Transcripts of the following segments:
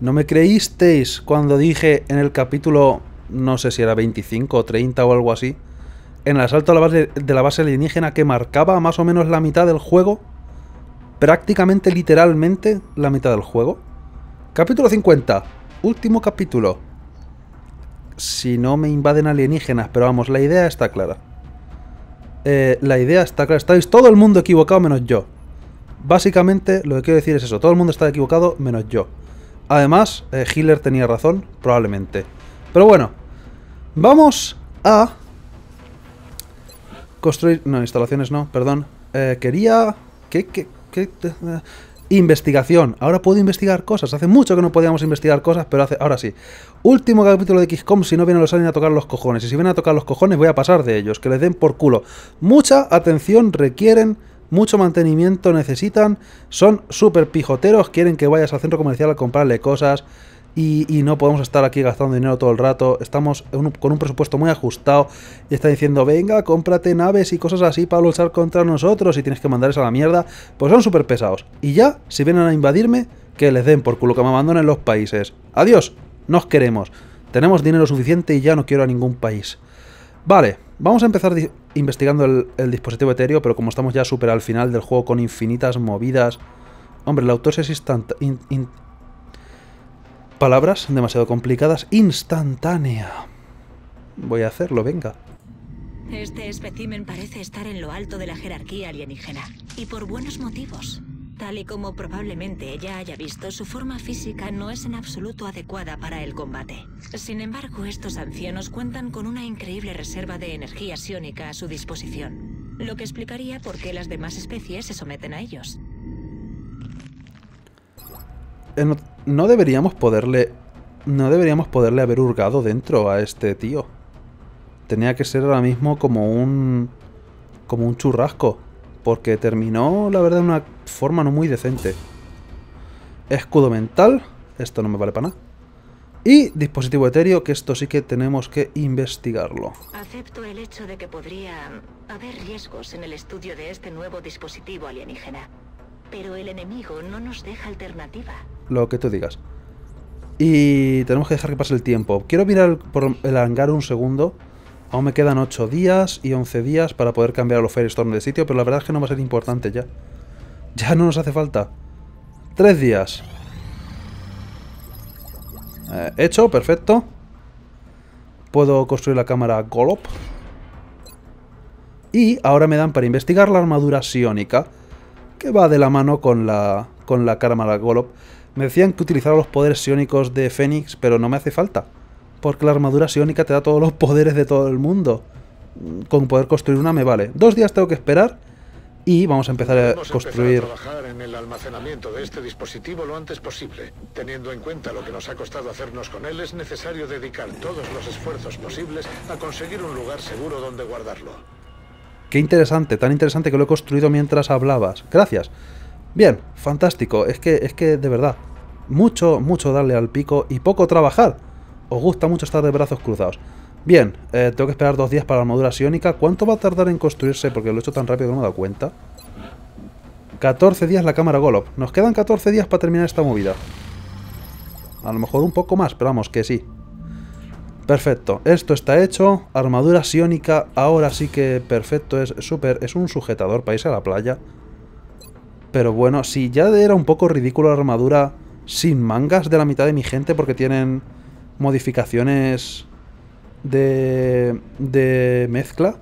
No me creísteis cuando dije en el capítulo, no sé si era 25 o 30 o algo así, en el asalto a la base de la base alienígena que marcaba más o menos la mitad del juego, prácticamente literalmente la mitad del juego. Capítulo 50, último capítulo. Si no me invaden alienígenas, pero vamos, la idea está clara. La idea está clara, estáis todo el mundo equivocado menos yo. Básicamente lo que quiero decir es eso, todo el mundo está equivocado menos yo. Además, Hitler tenía razón, probablemente. Pero bueno, vamos a construir... No, instalaciones no, perdón. Quería... Investigación. Ahora puedo investigar cosas. Hace mucho que no podíamos investigar cosas, pero ahora sí. Último capítulo de XCOM, si no vienen los aliens a tocar los cojones. Y si vienen a tocar los cojones voy a pasar de ellos, que les den por culo. Mucha atención requieren... Mucho mantenimiento necesitan, son súper pijoteros, quieren que vayas al centro comercial a comprarle cosas y no podemos estar aquí gastando dinero todo el rato, estamos con un presupuesto muy ajustado y está diciendo, venga, cómprate naves y cosas así para luchar contra nosotros y tienes que mandarles a la mierda, pues son súper pesados. Y ya, si vienen a invadirme, que les den por culo, que me abandonen los países. Adiós, nos queremos, tenemos dinero suficiente y ya no quiero a ningún país. Vale, vamos a empezar investigando el dispositivo etéreo, pero como estamos ya súper al final del juego con infinitas movidas... Hombre, la autopsia es palabras demasiado complicadas. Instantánea. Voy a hacerlo, venga. Este espécimen parece estar en lo alto de la jerarquía alienígena, y por buenos motivos. Tal y como probablemente ella haya visto, su forma física no es en absoluto adecuada para el combate. Sin embargo, estos ancianos cuentan con una increíble reserva de energía psiónica a su disposición, lo que explicaría por qué las demás especies se someten a ellos. No deberíamos poderle haber hurgado dentro a este tío. Tenía que ser ahora mismo como un churrasco. Porque terminó, la verdad, de una forma no muy decente. Escudo mental. Esto no me vale para nada. Y dispositivo etéreo, que esto sí que tenemos que investigarlo. Acepto el hecho de que podría haber riesgos en el estudio de este nuevo dispositivo alienígena. Pero el enemigo no nos deja alternativa. Lo que tú digas. Y tenemos que dejar que pase el tiempo. Quiero mirar por el hangar un segundo. Aún me quedan 8 días y 11 días para poder cambiar a los Firestorm de sitio, pero la verdad es que no va a ser importante ya. Ya no nos hace falta. 3 días. Hecho, perfecto. Puedo construir la cámara Gollop. Y ahora me dan para investigar la armadura psiónica, que va de la mano con la cámara Gollop. Me decían que utilizara los poderes psiónicos de Fénix, pero no me hace falta. Porque la armadura psiónica te da todos los poderes de todo el mundo. Con poder construir una me vale. 2 días tengo que esperar y vamos a empezar a construir. Vamos a trabajar en el almacenamiento de este dispositivo lo antes posible. Teniendo en cuenta lo que nos ha costado hacernos con él, es necesario dedicar todos los esfuerzos posibles a conseguir un lugar seguro donde guardarlo. Qué interesante, tan interesante que lo he construido mientras hablabas. Gracias. Bien, fantástico. Es que de verdad, mucho, mucho darle al pico y poco trabajar. Os gusta mucho estar de brazos cruzados. Bien, tengo que esperar 2 días para la armadura psiónica. ¿Cuánto va a tardar en construirse? Porque lo he hecho tan rápido que no me he dado cuenta. 14 días la cámara Gollop. Nos quedan 14 días para terminar esta movida. A lo mejor un poco más, pero vamos, que sí. Perfecto, esto está hecho. Armadura psiónica, ahora sí que perfecto. Es súper, es un sujetador para irse a la playa. Pero bueno, sí, ya era un poco ridículo la armadura sin mangas de la mitad de mi gente porque tienen... modificaciones de mezcla,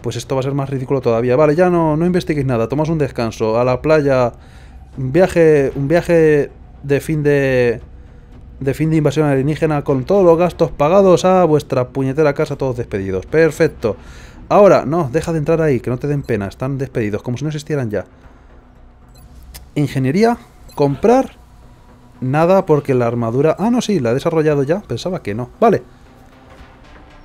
pues esto va a ser más ridículo todavía. Vale, ya no investiguéis nada, tomas un descanso, a la playa, un viaje de fin de invasión alienígena con todos los gastos pagados a vuestra puñetera casa, todos despedidos. Perfecto. Ahora, no, deja de entrar ahí, que no te den pena, están despedidos, como si no existieran ya. Ingeniería, comprar... Nada, porque la armadura... Ah, no, sí, la he desarrollado ya. Pensaba que no. Vale.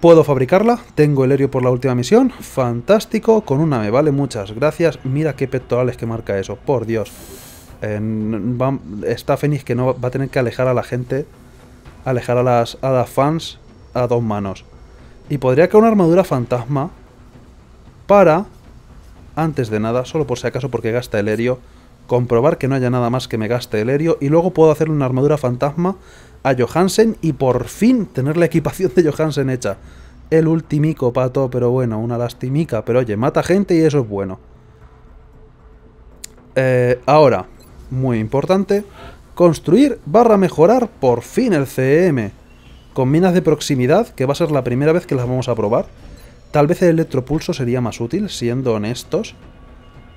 Puedo fabricarla. Tengo el helio por la última misión. Fantástico. Con una me vale. Muchas gracias. Mira qué pectorales que marca eso. Por Dios. Está Fénix que no va a tener que alejar a la gente. Alejar a las fans a 2 manos. Y podría crear una armadura fantasma para... Antes de nada, solo por si acaso, porque gasta el helio. comprobar que no haya nada más que me gaste el helio, y luego puedo hacerle una armadura fantasma a Johansen y por fin tener la equipación de Johansen hecha. El ultimico, pato, pero bueno, una lastimica, pero oye, mata gente y eso es bueno. Ahora, muy importante, construir barra mejorar por fin el CEM con minas de proximidad, que va a ser la primera vez que las vamos a probar. Tal vez el electropulso sería más útil, siendo honestos,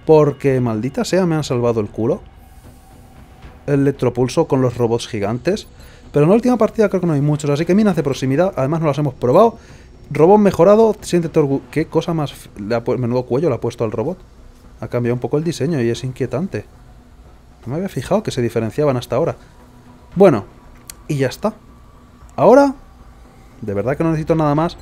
porque maldita sea, me han salvado el culo. El electropulso con los robots gigantes, pero en la última partida creo que no hay muchos, así que minas de proximidad, además no las hemos probado. Robot mejorado, siéntete orgulloso. Qué cosa más... Menudo cuello le ha puesto al robot. Ha cambiado un poco el diseño y es inquietante. No me había fijado que se diferenciaban hasta ahora. Bueno, y ya está. Ahora, de verdad que no necesito nada más.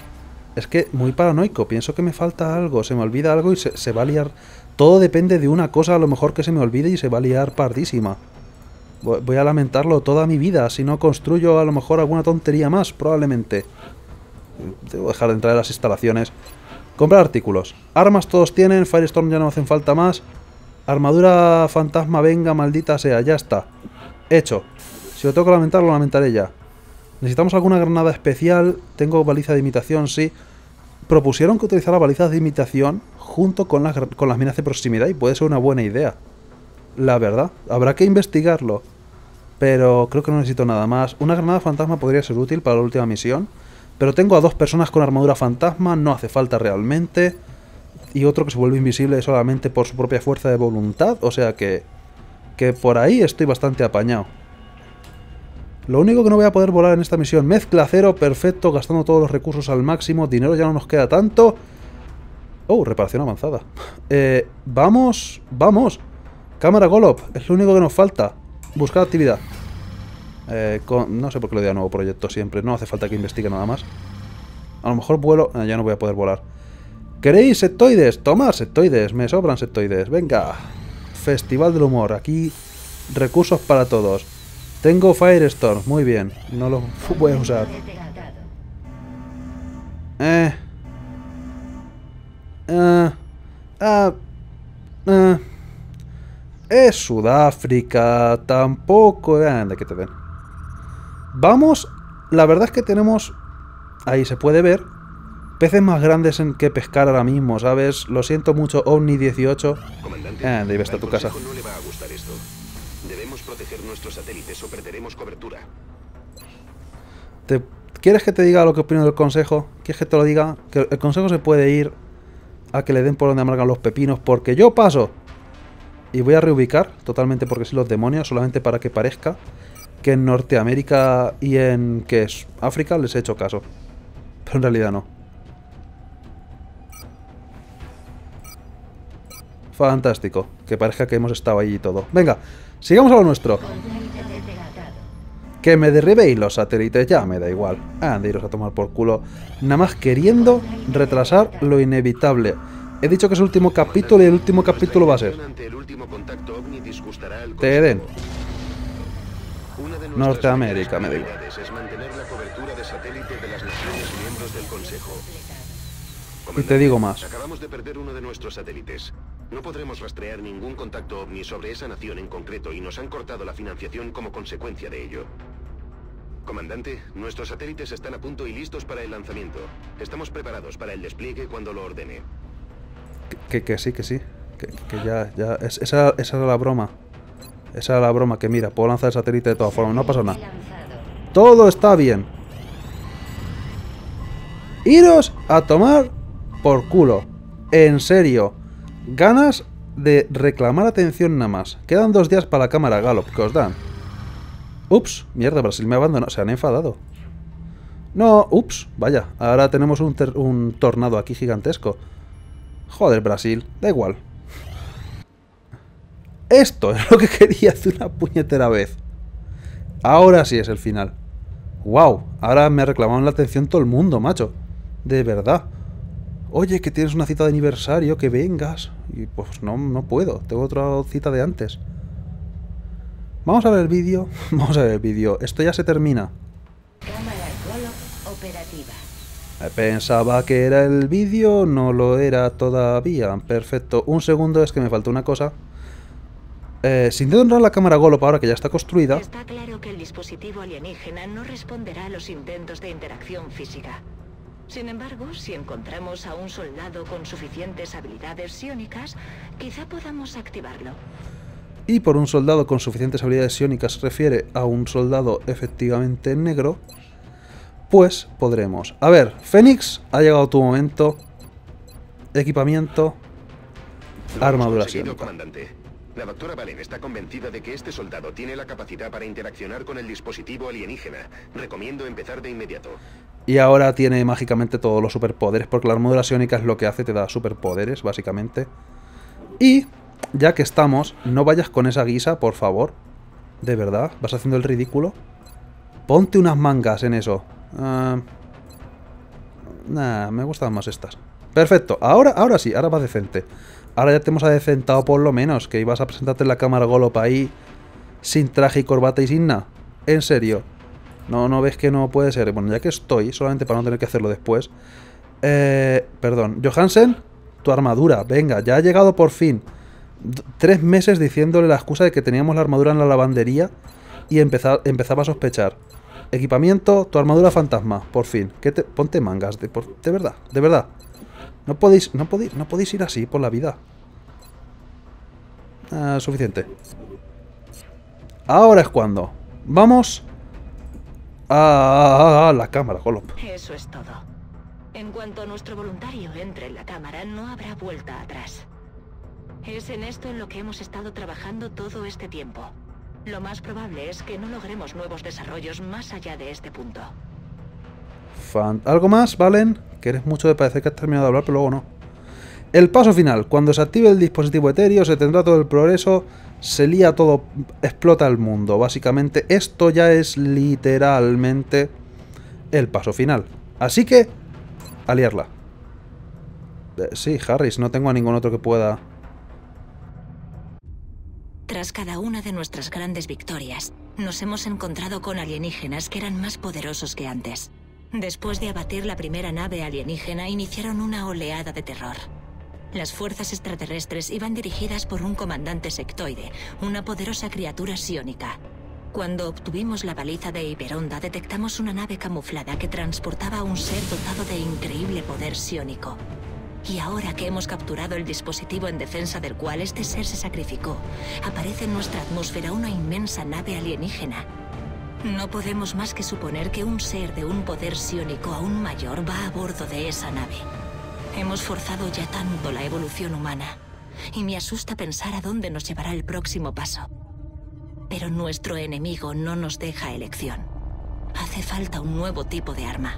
Es que muy paranoico, pienso que me falta algo, se me olvida algo y se va a liar. Todo depende de una cosa a lo mejor que se me olvide y se va a liar pardísima. Voy a lamentarlo toda mi vida si no construyo a lo mejor alguna tontería más, probablemente. Debo dejar de entrar en las instalaciones. Comprar artículos. Armas todos tienen, Firestorm ya no hacen falta más. Armadura fantasma, venga, maldita sea, ya está. Hecho. Si lo tengo que lamentar, lo lamentaré ya. Necesitamos alguna granada especial. Tengo baliza de imitación, sí. Propusieron que utilizara balizas de imitación junto con las minas de proximidad y puede ser una buena idea. La verdad, habrá que investigarlo. Pero creo que no necesito nada más. Una granada fantasma podría ser útil para la última misión. Pero tengo a dos personas con armadura fantasma, no hace falta realmente. Y otro que se vuelve invisible solamente por su propia fuerza de voluntad. O sea que por ahí estoy bastante apañado. Lo único que no voy a poder volar en esta misión. Mezcla cero, perfecto, gastando todos los recursos al máximo. Dinero ya no nos queda tanto. Oh, reparación avanzada. Vamos, vamos. Cámara Gollop, es lo único que nos falta. Buscar actividad. No sé por qué lo doy a nuevo proyecto siempre. No hace falta que investigue nada más. A lo mejor vuelo... ya no voy a poder volar. ¿Queréis sectoides? Tomad sectoides. Me sobran sectoides. Venga. Festival del humor. Aquí recursos para todos. Tengo Firestorm. Muy bien. No los voy a usar. Es Sudáfrica, tampoco... anda, que te den. Vamos, la verdad es que tenemos... Ahí se puede ver. Peces más grandes en que pescar ahora mismo, ¿sabes? Lo siento mucho, OVNI 18. Comandante, anda, iba a estar tu casa. No le va a gustar esto. Debemos proteger nuestros satélites o perderemos cobertura. ¿Quieres que te diga lo que opino del consejo? ¿Quieres que te lo diga? Que el consejo se puede ir a que le den por donde amargan los pepinos, porque yo paso... Y voy a reubicar, totalmente porque sí, los demonios, solamente para que parezca que en Norteamérica y en, ¿qué es?, África les he hecho caso. Pero en realidad no. Fantástico, que parezca que hemos estado allí y todo. Venga, sigamos a lo nuestro. Que me derribéis los satélites, ya me da igual. Anda, iros a tomar por culo. Nada más queriendo retrasar lo inevitable. He dicho que es el último capítulo y el último capítulo va a ser. Te den. Norteamérica, me digo. Y te digo más. Acabamos de perder uno de nuestros satélites. No podremos rastrear ningún contacto ovni sobre esa nación en concreto y nos han cortado la financiación como consecuencia de ello. Comandante, nuestros satélites están a punto y listos para el lanzamiento. Estamos preparados para el despliegue cuando lo ordene. Que sí. Que ya. Esa era la broma. Esa era la broma, que mira, puedo lanzar el satélite de todas formas, no pasa nada. Todo está bien. Iros a tomar por culo. En serio. Ganas de reclamar atención nada más. Quedan 2 días para la cámara Gollop que os dan. Ups, mierda, Brasil me abandonó. Se han enfadado. No, ups, vaya. Ahora tenemos un tornado aquí gigantesco. Joder, Brasil, da igual. Esto es lo que quería hacer una puñetera vez. Ahora sí es el final. Wow, ahora me ha reclamado la atención todo el mundo, macho. De verdad. Oye, que tienes una cita de aniversario, que vengas. Y pues no puedo, tengo otra cita de antes. Vamos a ver el vídeo. Esto ya se termina. Cámara Gollop operativa. Pensaba que era el vídeo, no lo era todavía. Perfecto, un segundo, es que me faltó una cosa. Si intento entrar a la cámara Gollop ahora que ya está construida... Está claro que el dispositivo alienígena no responderá a los intentos de interacción física. Sin embargo, si encontramos a un soldado con suficientes habilidades psiónicas, quizá podamos activarlo. Y por un soldado con suficientes habilidades psiónicas se refiere a un soldado efectivamente negro, pues podremos. A ver, Fénix, ha llegado tu momento. Equipamiento, armadura psiónica. La doctora Valen está convencida de que este soldado tiene la capacidad para interaccionar con el dispositivo alienígena. Recomiendo empezar de inmediato. Y ahora tiene mágicamente todos los superpoderes, porque la armadura psiónica es lo que hace, te da superpoderes, básicamente. Y, ya que estamos, no vayas con esa guisa, por favor. De verdad, vas haciendo el ridículo. Ponte unas mangas en eso. Nah, me gustan más estas. Perfecto, ahora sí, ahora va decente. Ahora ya te hemos adecentado por lo menos, que ibas a presentarte en la cámara Gollop ahí sin traje y corbata y sin nada. En serio. No ves que no puede ser. Bueno, ya que estoy, solamente para no tener que hacerlo después. Perdón. Johansen, tu armadura. Venga, ya ha llegado por fin. 3 meses diciéndole la excusa de que teníamos la armadura en la lavandería y empezaba a sospechar. Equipamiento, tu armadura fantasma, por fin. Ponte mangas, de verdad. No podéis ir así por la vida. Suficiente. Ahora es cuando. Vamos a la cámara Gollop. Eso es todo. En cuanto nuestro voluntario entre en la cámara, no habrá vuelta atrás. Es en esto en lo que hemos estado trabajando todo este tiempo. Lo más probable es que no logremos nuevos desarrollos más allá de este punto. ¿Algo más, Valen? Que eres mucho de parecer que has terminado de hablar, pero luego no. El paso final. Cuando se active el dispositivo etéreo, se tendrá todo el progreso, se lía todo, explota el mundo. Básicamente, esto ya es literalmente el paso final. Así que, a liarla. Sí, Harris, no tengo a ningún otro que pueda... Tras cada una de nuestras grandes victorias, nos hemos encontrado con alienígenas que eran más poderosos que antes. Después de abatir la primera nave alienígena, iniciaron una oleada de terror. Las fuerzas extraterrestres iban dirigidas por un comandante sectoide, una poderosa criatura psiónica. Cuando obtuvimos la baliza de Hiperonda, detectamos una nave camuflada que transportaba a un ser dotado de increíble poder psiónico. Y ahora que hemos capturado el dispositivo en defensa del cual este ser se sacrificó, aparece en nuestra atmósfera una inmensa nave alienígena. No podemos más que suponer que un ser de un poder psiónico aún mayor va a bordo de esa nave. Hemos forzado ya tanto la evolución humana, y me asusta pensar a dónde nos llevará el próximo paso. Pero nuestro enemigo no nos deja elección. Hace falta un nuevo tipo de arma.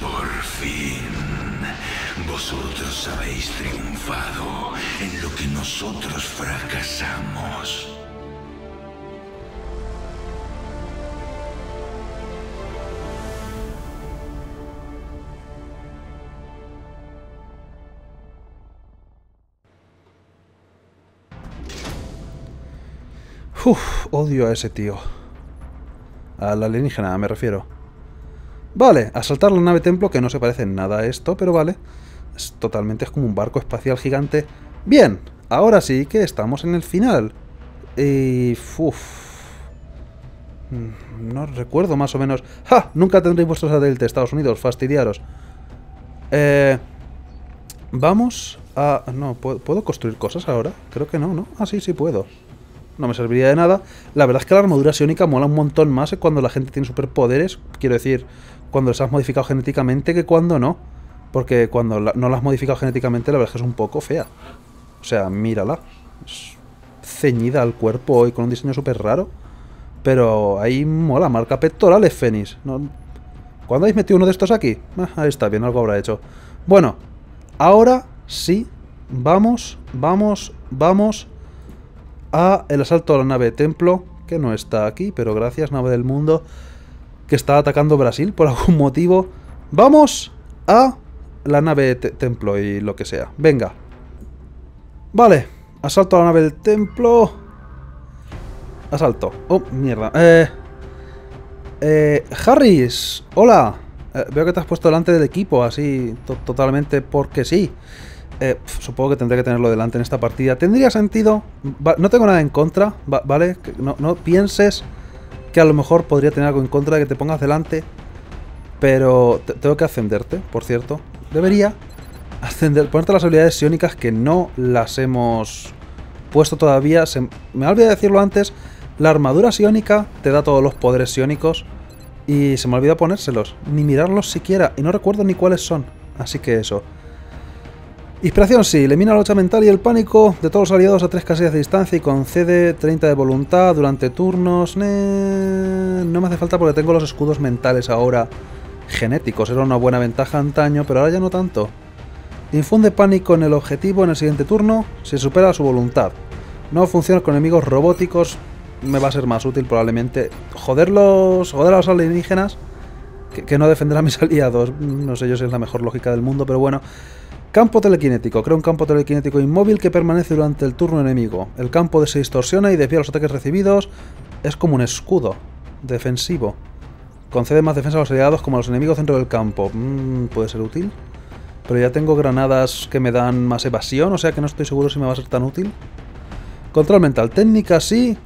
Por fin. Vosotros habéis triunfado en lo que nosotros fracasamos. Odio a ese tío. Al alienígena me refiero. Vale, asaltar la nave templo, que no se parece en nada a esto, pero vale. Es como un barco espacial gigante. Bien, ahora sí que estamos en el final. Y... no recuerdo más o menos... ¡Ja! Nunca tendréis vuestro satélite, Estados Unidos, fastidiaros. Vamos a... No, ¿puedo construir cosas ahora? Creo que no, ¿no? Ah, sí, sí puedo. No me serviría de nada. La verdad es que la armadura psiónica mola un montón más cuando la gente tiene superpoderes. Quiero decir, cuando las has modificado genéticamente que cuando no. Porque cuando no la has modificado genéticamente, la verdad es que es un poco fea. O sea, mírala. Es ceñida al cuerpo y con un diseño súper raro. Pero ahí mola, marca pectorales, Fénix. ¿No? ¿Cuándo habéis metido uno de estos aquí? Ahí está, bien, algo habrá hecho. Bueno, ahora sí. Vamos a el asalto a la nave de templo. Que no está aquí, pero gracias, nave del mundo. Que está atacando Brasil por algún motivo. Vamos a... la nave templo y lo que sea. Venga. Vale. Asalto a la nave del templo. Asalto. Oh, mierda. Harris. Hola. Veo que te has puesto delante del equipo, así, totalmente porque sí. Supongo que tendré que tenerlo delante en esta partida. ¿Tendría sentido? No tengo nada en contra, ¿vale? No pienses que a lo mejor podría tener algo en contra de que te pongas delante. Pero tengo que ascenderte, por cierto. Debería ascender, ponerte las habilidades psiónicas que no las hemos puesto todavía. Me olvidé decirlo antes. La armadura psiónica te da todos los poderes psiónicos. Y se me olvidó ponérselos, ni mirarlos siquiera, y no recuerdo ni cuáles son, así que eso. Inspiración sí, elimina la lucha mental y el pánico de todos los aliados a 3 casillas de distancia y concede 30 de voluntad durante turnos. No me hace falta porque tengo los escudos mentales ahora genéticos, era una buena ventaja antaño, pero ahora ya no tanto. Infunde pánico en el objetivo en el siguiente turno, si supera su voluntad. No funciona con enemigos robóticos. Me va a ser más útil probablemente joder a los alienígenas que no defender a mis aliados. No sé yo si es la mejor lógica del mundo, pero bueno. Campo telequinético. Crea un campo telequinético inmóvil que permanece durante el turno enemigo. El campo se distorsiona y desvía los ataques recibidos. Es como un escudo defensivo. Concede más defensa a los aliados como a los enemigos dentro del campo. Puede ser útil. Pero ya tengo granadas que me dan más evasión, o sea que no estoy seguro si me va a ser tan útil. Control mental. Técnica sí,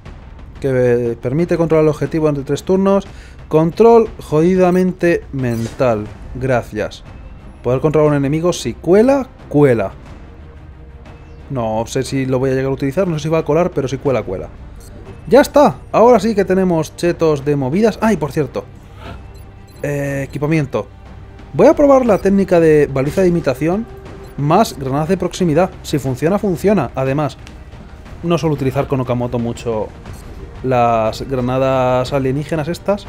que permite controlar el objetivo entre 3 turnos. Control jodidamente mental. Gracias. Poder controlar un enemigo si cuela, cuela. No sé si lo voy a llegar a utilizar, no sé si va a colar, pero si cuela, cuela. ¡Ya está! Ahora sí que tenemos chetos de movidas. ¡Ay, por cierto! Equipamiento. Voy a probar la técnica de baliza de imitación más granadas de proximidad. Si funciona, funciona. Además, no suelo utilizar con Okamoto mucho las granadas alienígenas estas,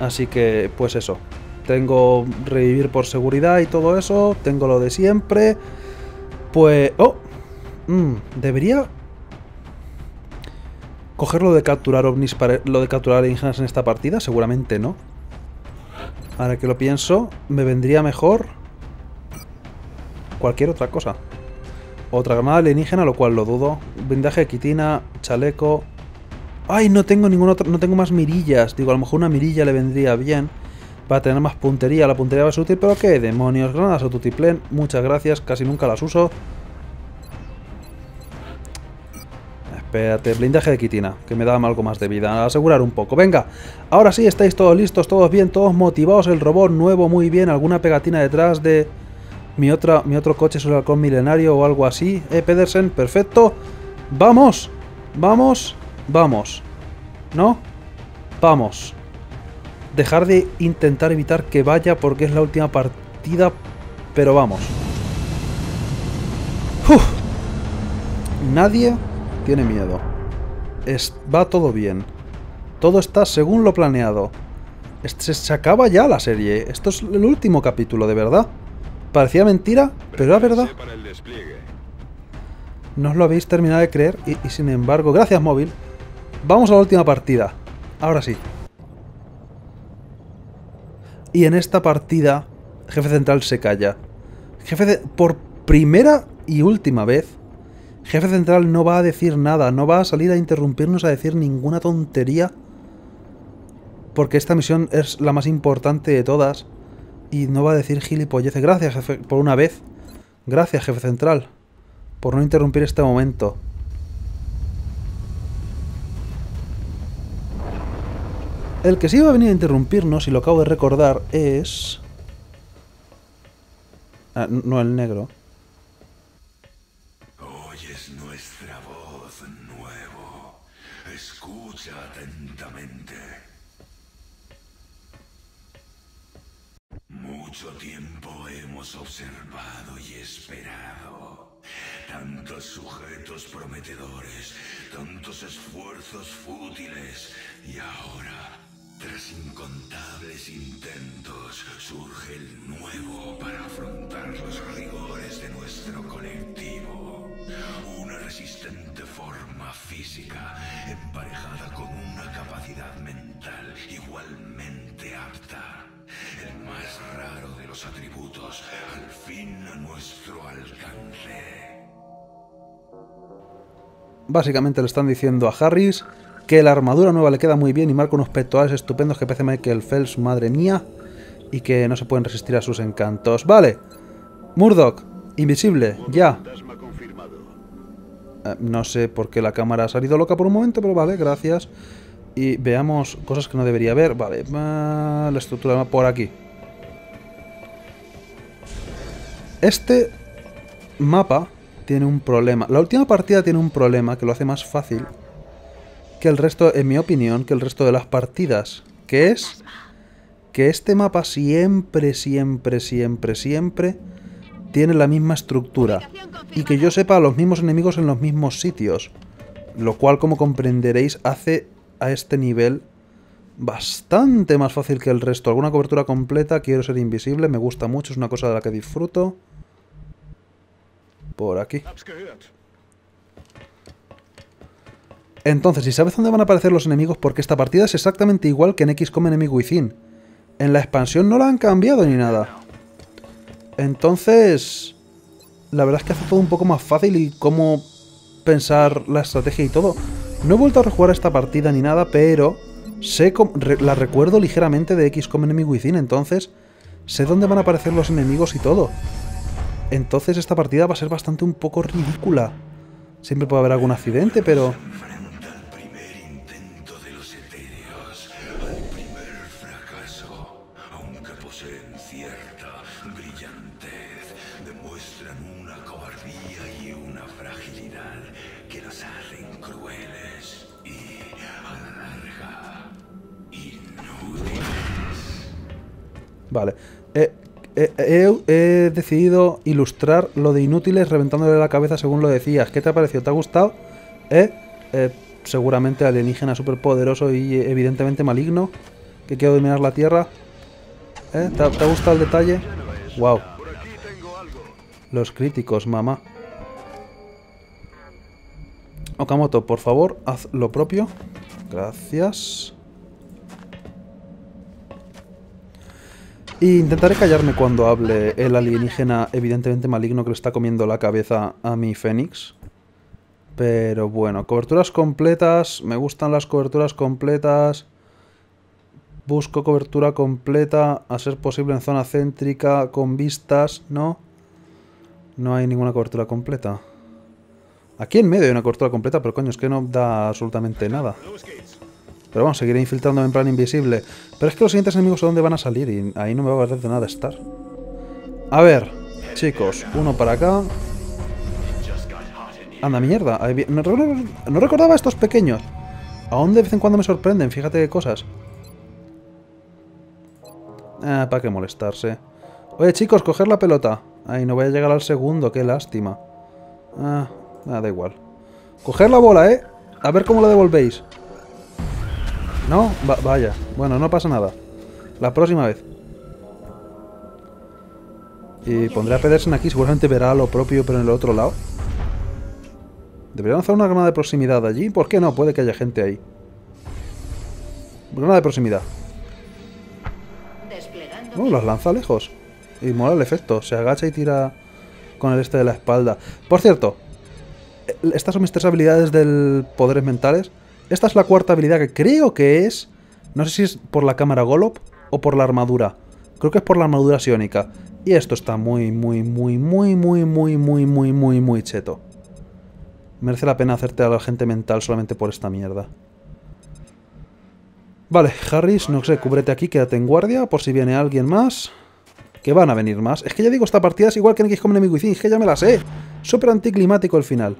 así que pues eso, tengo revivir por seguridad y todo eso, tengo lo de siempre, pues... debería coger lo de capturar ovnis, para lo de capturar alienígenas en esta partida, seguramente no. Ahora que lo pienso, me vendría mejor cualquier otra cosa. Otra granada alienígena, lo cual lo dudo. Blindaje de quitina, chaleco... ¡Ay! No tengo ningún otro, no tengo más mirillas. Digo, a lo mejor una mirilla le vendría bien para tener más puntería. La puntería va a ser útil, pero ¿qué demonios? Granadas autotiplén, muchas gracias. Casi nunca las uso. Espérate, blindaje de quitina, que me da algo más de vida. Asegurar un poco. Venga, ahora sí, estáis todos listos, todos bien, todos motivados. El robot nuevo, muy bien. Alguna pegatina detrás de mi otro coche sobre el halcón milenario o algo así. Pedersen, perfecto. ¡Vamos! ¡Vamos! Vamos, ¿no? Vamos. Dejar de intentar evitar que vaya porque es la última partida, pero vamos. ¡Uf! Nadie tiene miedo. Va todo bien. Todo está según lo planeado. Se acaba ya la serie. Esto es el último capítulo, de verdad. Parecía mentira, pero era verdad. No os lo habéis terminado de creer y sin embargo... Gracias, móvil. Vamos a la última partida. Ahora sí. Y en esta partida, jefe central se calla. Por primera y última vez, jefe central no va a decir nada. No va a salir a interrumpirnos a decir ninguna tontería. Porque esta misión es la más importante de todas. Y no va a decir gilipolleces. Gracias, jefe, por una vez. Gracias, jefe central. Por no interrumpir este momento. El que sí iba a venir a interrumpirnos, y lo acabo de recordar, es... Ah, no, el negro. Oyes nuestra voz, nuevo. Escucha atentamente. Mucho tiempo hemos observado y esperado. Tantos sujetos prometedores, tantos esfuerzos fútiles, y ahora... Tras incontables intentos, surge el nuevo para afrontar los rigores de nuestro colectivo. Una resistente forma física, emparejada con una capacidad mental igualmente apta. El más raro de los atributos, al fin a nuestro alcance. Básicamente le están diciendo a Harris... que la armadura nueva le queda muy bien y marca unos pectorales estupendos que parece Michael Phelps, madre mía. y que no se pueden resistir a sus encantos. Vale. Murdoch, invisible, ya. No sé por qué la cámara ha salido loca por un momento, pero vale, gracias. Y veamos cosas que no debería ver. Vale, la estructura por aquí. Este mapa tiene un problema. La última partida tiene un problema que lo hace más fácil que el resto, en mi opinión, que el resto de las partidas. Que es que este mapa siempre tiene la misma estructura. Y que yo sepa a los mismos enemigos en los mismos sitios. Lo cual, como comprenderéis, hace a este nivel bastante más fácil que el resto. Alguna cobertura completa, quiero ser invisible, me gusta mucho, es una cosa de la que disfruto. Por aquí. Entonces, si sabes dónde van a aparecer los enemigos, porque esta partida es exactamente igual que en XCOM Enemy Within. En la expansión no la han cambiado ni nada. Entonces, la verdad es que hace todo un poco más fácil y cómo pensar la estrategia y todo. No he vuelto a rejugar esta partida ni nada, pero sé la recuerdo ligeramente de XCOM Enemy Within, entonces sé dónde van a aparecer los enemigos y todo. Entonces esta partida va a ser bastante un poco ridícula. Siempre puede haber algún accidente, pero... Vale, he decidido ilustrar lo de inútiles reventándole la cabeza según lo decías. ¿Qué te ha parecido? ¿Te ha gustado? Seguramente alienígena superpoderoso y evidentemente maligno que quiere dominar la Tierra. ¿Te ha gustado el detalle? Wow. Los críticos, mamá. Okamoto, por favor, haz lo propio. Gracias. Y intentaré callarme cuando hable el alienígena evidentemente maligno que le está comiendo la cabeza a mi Fénix. Pero bueno, coberturas completas. Me gustan las coberturas completas. Busco cobertura completa, a ser posible en zona céntrica, con vistas, ¿no? No hay ninguna cobertura completa. Aquí en medio hay una cobertura completa, pero coño, es que no da absolutamente nada. Pero bueno, seguiré infiltrándome en plan invisible. Pero es que los siguientes enemigos a dónde van a salir y ahí no me va a valer de nada estar. A ver, chicos, uno para acá. Anda, mierda. No recordaba estos pequeños. Aún de vez en cuando me sorprenden, fíjate qué cosas. Ah, para qué molestarse. Oye, chicos, coger la pelota. Ay, no voy a llegar al segundo, qué lástima. Ah, da igual. Coger la bola, ¿eh? A ver cómo la devolvéis. No, vaya. Bueno, no pasa nada. La próxima vez. Y pondré a Pedersen aquí. Seguramente verá lo propio, pero en el otro lado. Debería lanzar una granada de proximidad allí. ¿Por qué no? Puede que haya gente ahí. Granada de proximidad. No, las lanza lejos. Y mola el efecto. Se agacha y tira con el este de la espalda. Por cierto, estas son mis tres habilidades del poderes mentales. Esta es la cuarta habilidad que creo que es... No sé si es por la cámara Gollop o por la armadura. Creo que es por la armadura psiónica. Y esto está muy cheto. Merece la pena hacerte a la gente mental solamente por esta mierda. Vale, Harris, no sé, cúbrete aquí, quédate en guardia por si viene alguien más. Que van a venir más. Es que ya digo, esta partida es igual que en XCOM Enemy Within, es que ya me la sé. Súper anticlimático el final.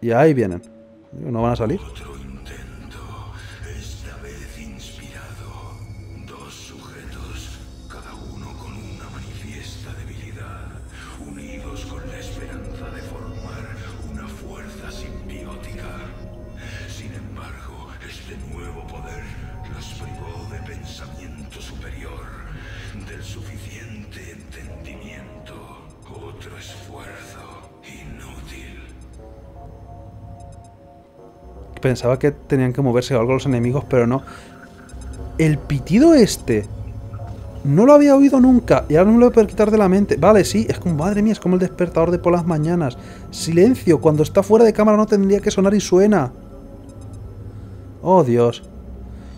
Y ahí vienen. No van a salir. Otro intento, esta vez inspirado. Dos sujetos, cada uno con una manifiesta debilidad, unidos con la esperanza de formar una fuerza simbiótica. Sin embargo, este nuevo poder los privó de pensamiento superior, del suficiente entendimiento. Otro esfuerzo inútil. Pensaba que tenían que moverse o algo los enemigos, pero no. El pitido este no lo había oído nunca y ahora no me lo voy a quitar de la mente. Vale, sí, es como, madre mía, es como el despertador de por las mañanas. Silencio, cuando está fuera de cámara no tendría que sonar y suena. ¡Oh, Dios!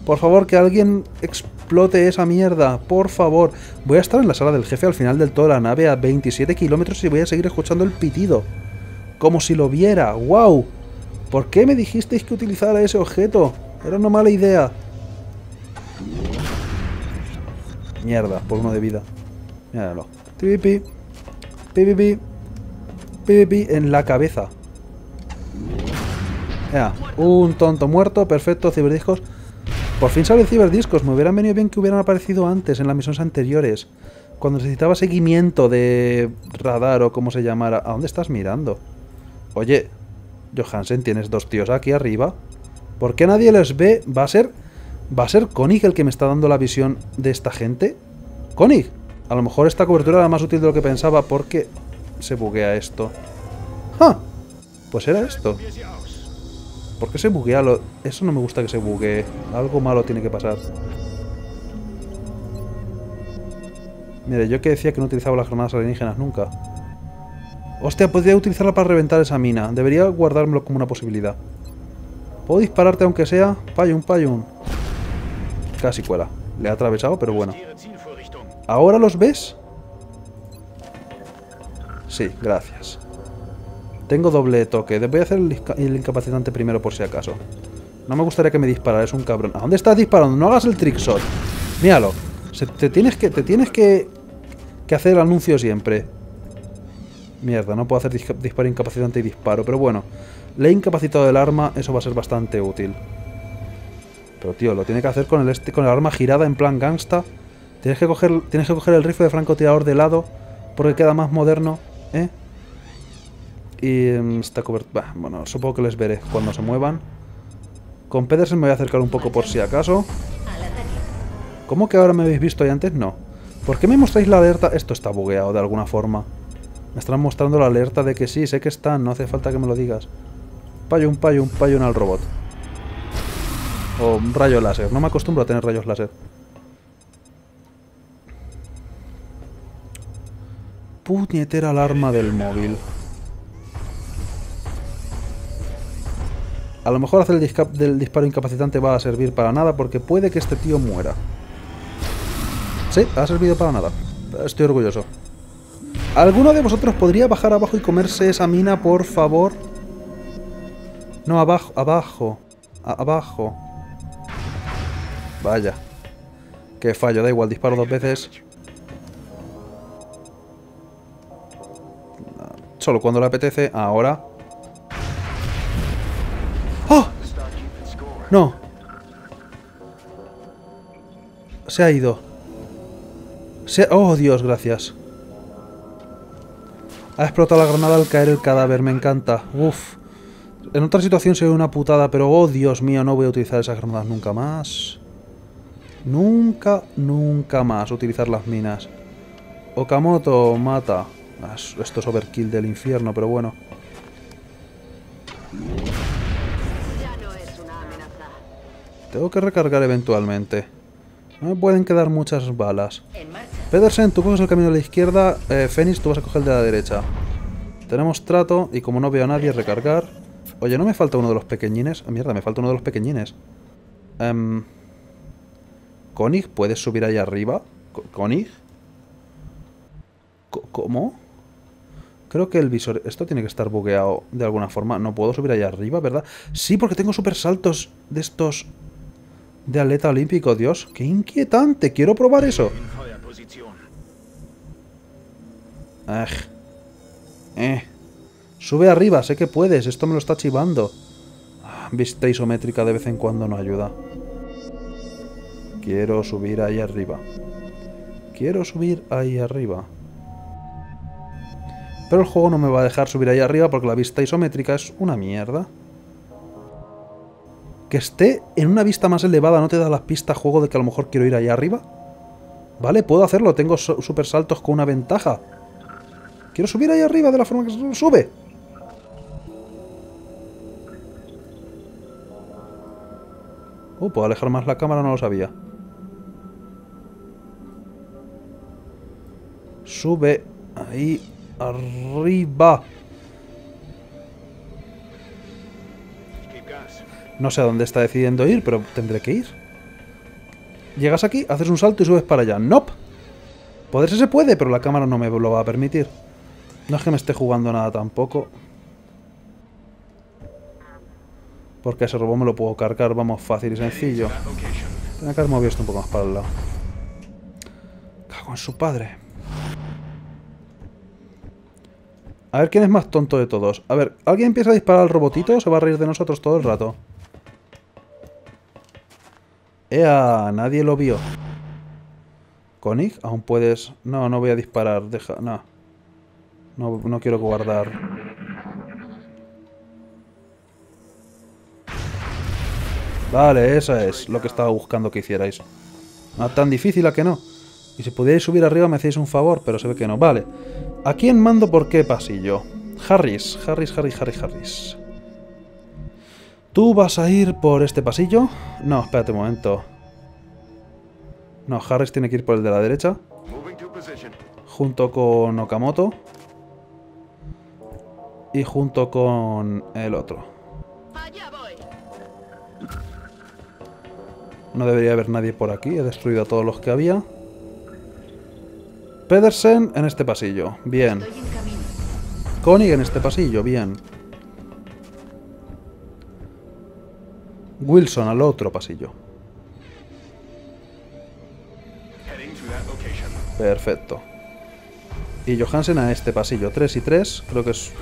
Por favor, que alguien explote esa mierda. Por favor. Voy a estar en la sala del jefe al final del todo de la nave a 27 kilómetros y voy a seguir escuchando el pitido. Como si lo viera. ¡Wow! ¿Por qué me dijisteis que utilizara ese objeto? Era una mala idea. Mierda, por uno de vida. Míralo. Pipipi. Pipipi. Pipipi en la cabeza. Ya, un tonto muerto. Perfecto, ciberdiscos. Por fin salen ciberdiscos. Me hubieran venido bien que hubieran aparecido antes en las misiones anteriores. Cuando necesitaba seguimiento de radar o como se llamara. ¿A dónde estás mirando? Oye, Johansen, tienes dos tíos aquí arriba. ¿Por qué nadie les ve? ¿Va a ser König el que me está dando la visión de esta gente? ¡König! A lo mejor esta cobertura era más útil de lo que pensaba porque se buguea esto. ¡Ja! Pues era esto. ¿Por qué se buguea? Eso no me gusta que se buguee. Algo malo tiene que pasar. Mira, yo que decía que no utilizaba las granadas alienígenas nunca. Hostia, podría utilizarla para reventar esa mina. Debería guardármelo como una posibilidad. ¿Puedo dispararte aunque sea? Payun, payun. Casi cuela. Le ha atravesado, pero bueno. ¿Ahora los ves? Sí, gracias. Tengo doble toque. Voy a hacer el incapacitante primero por si acaso. No me gustaría que me disparara, es un cabrón. ¿A dónde estás disparando? No hagas el trickshot. Míralo. Te tienes que hacer el anuncio siempre. Mierda, no puedo hacer disparo incapacitante y disparo, pero bueno. Le he incapacitado el arma, eso va a ser bastante útil. Pero tío, lo tiene que hacer con el arma girada en plan gangsta. Tienes que coger el rifle de francotirador de lado porque queda más moderno, ¿eh? Y está cubierto. Bueno, supongo que les veré cuando se muevan. Con Pedersen me voy a acercar un poco por si acaso. ¿Cómo que ahora me habéis visto y antes no? ¿Por qué me mostráis la alerta? Esto está bugueado de alguna forma. Me están mostrando la alerta de que sí, sé que están, no hace falta que me lo digas. Payun al robot. O un rayo láser, no me acostumbro a tener rayos láser. Puñetera alarma del móvil. A lo mejor hacer el disparo incapacitante va a servir para nada porque puede que este tío muera. Sí, ha servido para nada. Estoy orgulloso. ¿Alguno de vosotros podría bajar abajo y comerse esa mina, por favor? No, abajo, abajo. Abajo. Vaya. Qué fallo, da igual, disparo dos veces. Solo cuando le apetece, ahora. ¡Oh! No. Se ha ido. ¡Oh, Dios, gracias! Ha explotado la granada al caer el cadáver, me encanta. Uf. En otra situación sería una putada, pero oh, Dios mío, no voy a utilizar esas granadas nunca más. Nunca, nunca más utilizar las minas. Okamoto mata. Esto es overkill del infierno, pero bueno. Tengo que recargar eventualmente. No me pueden quedar muchas balas. Pedersen, tú coges el camino de la izquierda. Fénix, tú vas a coger el de la derecha. Tenemos trato y como no veo a nadie, recargar. Oye, ¿no me falta uno de los pequeñines? Oh, mierda, me falta uno de los pequeñines. ¿König? ¿Puedes subir ahí arriba? ¿König? ¿Cómo? Creo que el visor... Esto tiene que estar bugueado de alguna forma. No puedo subir ahí arriba, ¿verdad? Sí, porque tengo super saltos de estos... De atleta olímpico, Dios. ¡Qué inquietante! Quiero probar eso. Sube arriba, sé que puedes. Esto me lo está chivando. Vista isométrica de vez en cuando no ayuda. Quiero subir ahí arriba. Quiero subir ahí arriba. Pero el juego no me va a dejar subir ahí arriba porque la vista isométrica es una mierda. Que esté en una vista más elevada no te da las pistas, juego, de que a lo mejor quiero ir allá arriba. Vale, puedo hacerlo. Tengo super saltos con una ventaja. Quiero subir ahí arriba de la forma que sube. Puedo alejar más la cámara, no lo sabía. Sube ahí arriba. No sé a dónde está decidiendo ir, pero tendré que ir. Llegas aquí, haces un salto y subes para allá. ¡Nope! Poderse se puede, pero la cámara no me lo va a permitir. No es que me esté jugando nada tampoco. Porque ese robot me lo puedo cargar, vamos, fácil y sencillo. Tengo que haber movido esto un poco más para el lado. Cago en su padre. A ver quién es más tonto de todos. A ver, ¿alguien empieza a disparar al robotito o se va a reír de nosotros todo el rato? ¡Ea! Nadie lo vio. ¿König? Aún puedes... No, no voy a disparar. Deja... No. No, no quiero guardar. Vale, esa es lo que estaba buscando que hicierais. No tan difícil, ¿a que no? Y si pudierais subir arriba me hacéis un favor, pero se ve que no. Vale. ¿A quién mando por qué pasillo? Harris, Harris, Harris, Harris, Harris. ¿Tú vas a ir por este pasillo? No, espérate un momento. No, Harris tiene que ir por el de la derecha. Junto con Okamoto. Y junto con el otro. No debería haber nadie por aquí. He destruido a todos los que había. Pedersen en este pasillo. Bien. König en este pasillo. Bien. Wilson al otro pasillo. Perfecto. Y Johansen a este pasillo. 3 y 3. Creo que es...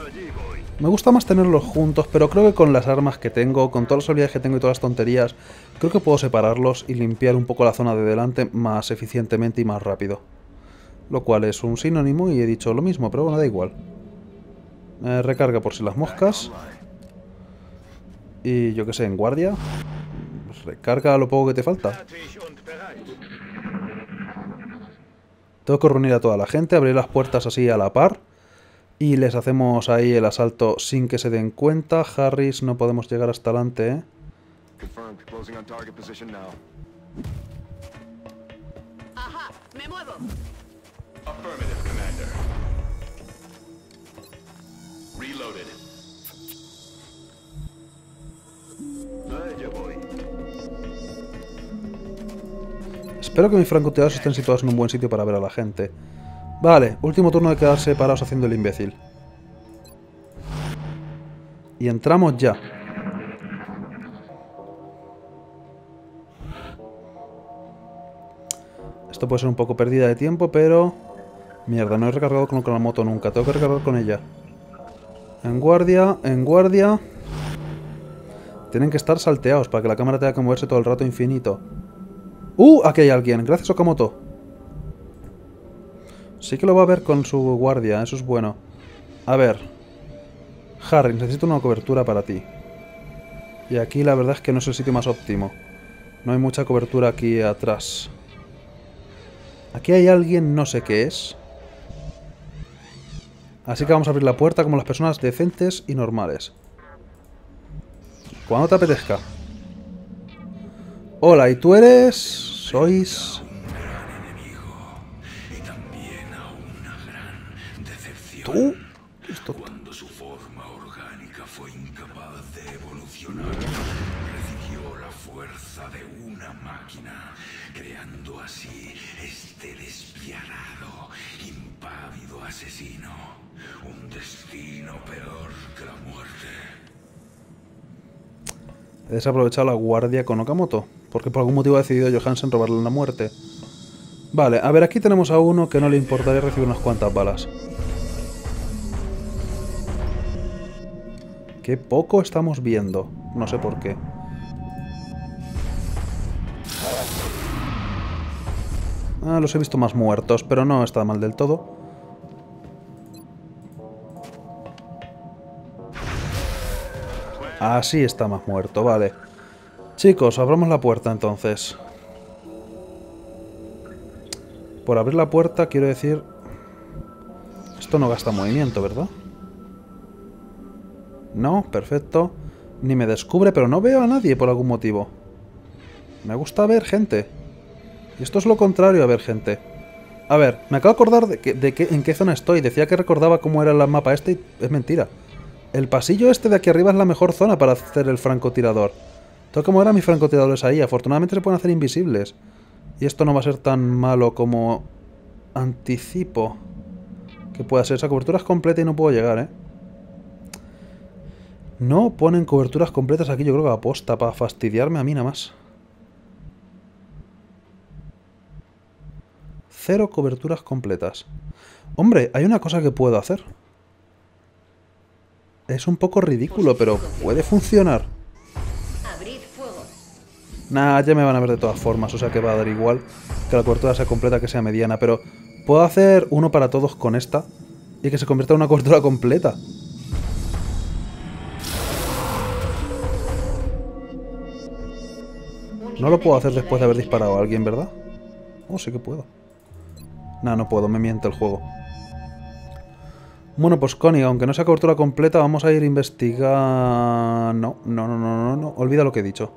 Me gusta más tenerlos juntos, pero creo que con las armas que tengo, con todas las habilidades que tengo y todas las tonterías, creo que puedo separarlos y limpiar un poco la zona de delante más eficientemente y más rápido. Lo cual es un sinónimo y he dicho lo mismo, pero bueno, da igual. Recarga por si las moscas. Y yo que sé, en guardia. Pues recarga lo poco que te falta. Tengo que reunir a toda la gente, abrir las puertas así a la par. Y les hacemos ahí el asalto sin que se den cuenta. Harris, no podemos llegar hasta adelante, ¿eh? Ajá, me muevo. Espero que mis francotiradores estén situados en un buen sitio para ver a la gente. Vale, último turno de quedarse parados haciendo el imbécil. Y entramos ya. Esto puede ser un poco pérdida de tiempo, pero... Mierda, no he recargado con la moto nunca. Tengo que recargar con ella. En guardia, en guardia. Tienen que estar salteados para que la cámara tenga que moverse todo el rato infinito. Aquí hay alguien. Gracias, Okamoto. Sí que lo va a ver con su guardia, eso es bueno. A ver. Harry, necesito una cobertura para ti. Y aquí la verdad es que no es el sitio más óptimo. No hay mucha cobertura aquí atrás. Aquí hay alguien, no sé qué es. Así que vamos a abrir la puerta como las personas decentes y normales. Cuando te apetezca. Hola, ¿y tú eres? Sois... ¿Tú? Esto... Cuando su forma orgánica fue incapaz de evolucionar, recibió la fuerza de una máquina, creando así este despiadado, impávido asesino, un destino peor que la muerte. He desaprovechado la guardia con Okamoto, porque por algún motivo ha decidido Johansen robarle la muerte. Vale, a ver, aquí tenemos a uno que no le importaría recibir unas cuantas balas. Qué poco estamos viendo. No sé por qué. Ah, los he visto más muertos, pero no está mal del todo. Así está más muerto, vale. Chicos, abramos la puerta entonces. Por abrir la puerta quiero decir... Esto no gasta movimiento, ¿verdad? No, perfecto. Ni me descubre, pero no veo a nadie por algún motivo. Me gusta ver gente. Y esto es lo contrario a ver gente. A ver, me acabo de acordar de en qué zona estoy. Decía que recordaba cómo era el mapa este y es mentira. El pasillo este de aquí arriba es la mejor zona para hacer el francotirador. Tengo que mover a mis francotiradores ahí. Afortunadamente se pueden hacer invisibles. Y esto no va a ser tan malo como anticipo que pueda ser. Esa cobertura es completa y no puedo llegar, ¿eh? No ponen coberturas completas aquí, yo creo que aposta para fastidiarme a mí nada más. Cero coberturas completas. Hombre, hay una cosa que puedo hacer. Es un poco ridículo, pero puede funcionar. Nah, ya me van a ver de todas formas, o sea que va a dar igual que la cobertura sea completa que sea mediana, pero puedo hacer uno para todos con esta y que se convierta en una cobertura completa. No lo puedo hacer después de haber disparado a alguien, ¿verdad? Oh, sí que puedo. Nah, no puedo, me miente el juego. Bueno, pues König, aunque no sea cobertura completa, vamos a ir a investigar... No. Olvida lo que he dicho.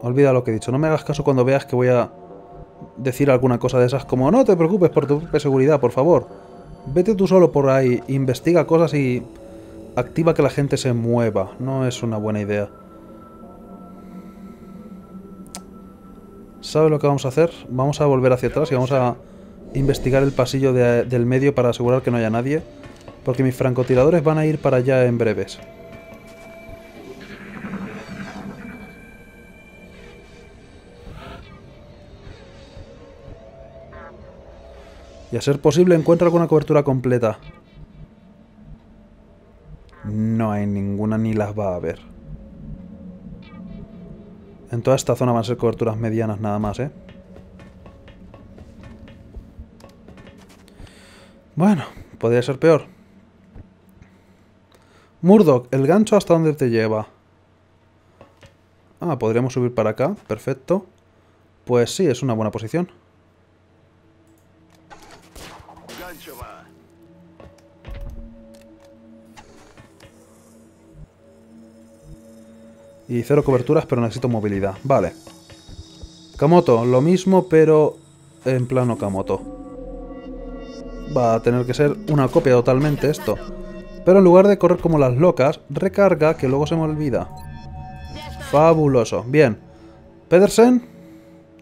Olvida lo que he dicho. No me hagas caso cuando veas que voy a decir alguna cosa de esas como no te preocupes por tu seguridad, por favor. Vete tú solo por ahí, investiga cosas y activa que la gente se mueva. No es una buena idea. ¿Sabes lo que vamos a hacer? Vamos a volver hacia atrás y vamos a investigar el pasillo del medio para asegurar que no haya nadie. Porque mis francotiradores van a ir para allá en breves. Y a ser posible encuentra alguna cobertura completa. No hay ninguna ni las va a haber. En toda esta zona van a ser coberturas medianas nada más, ¿eh? Bueno, podría ser peor. Murdoch, ¿el gancho hasta dónde te lleva? Ah, podríamos subir para acá, perfecto. Pues sí, es una buena posición. Y cero coberturas, pero necesito movilidad. Vale. Okamoto, lo mismo, pero en plano Okamoto. Va a tener que ser una copia totalmente esto. Pero en lugar de correr como las locas, recarga, que luego se me olvida. Fabuloso. Bien. Pedersen.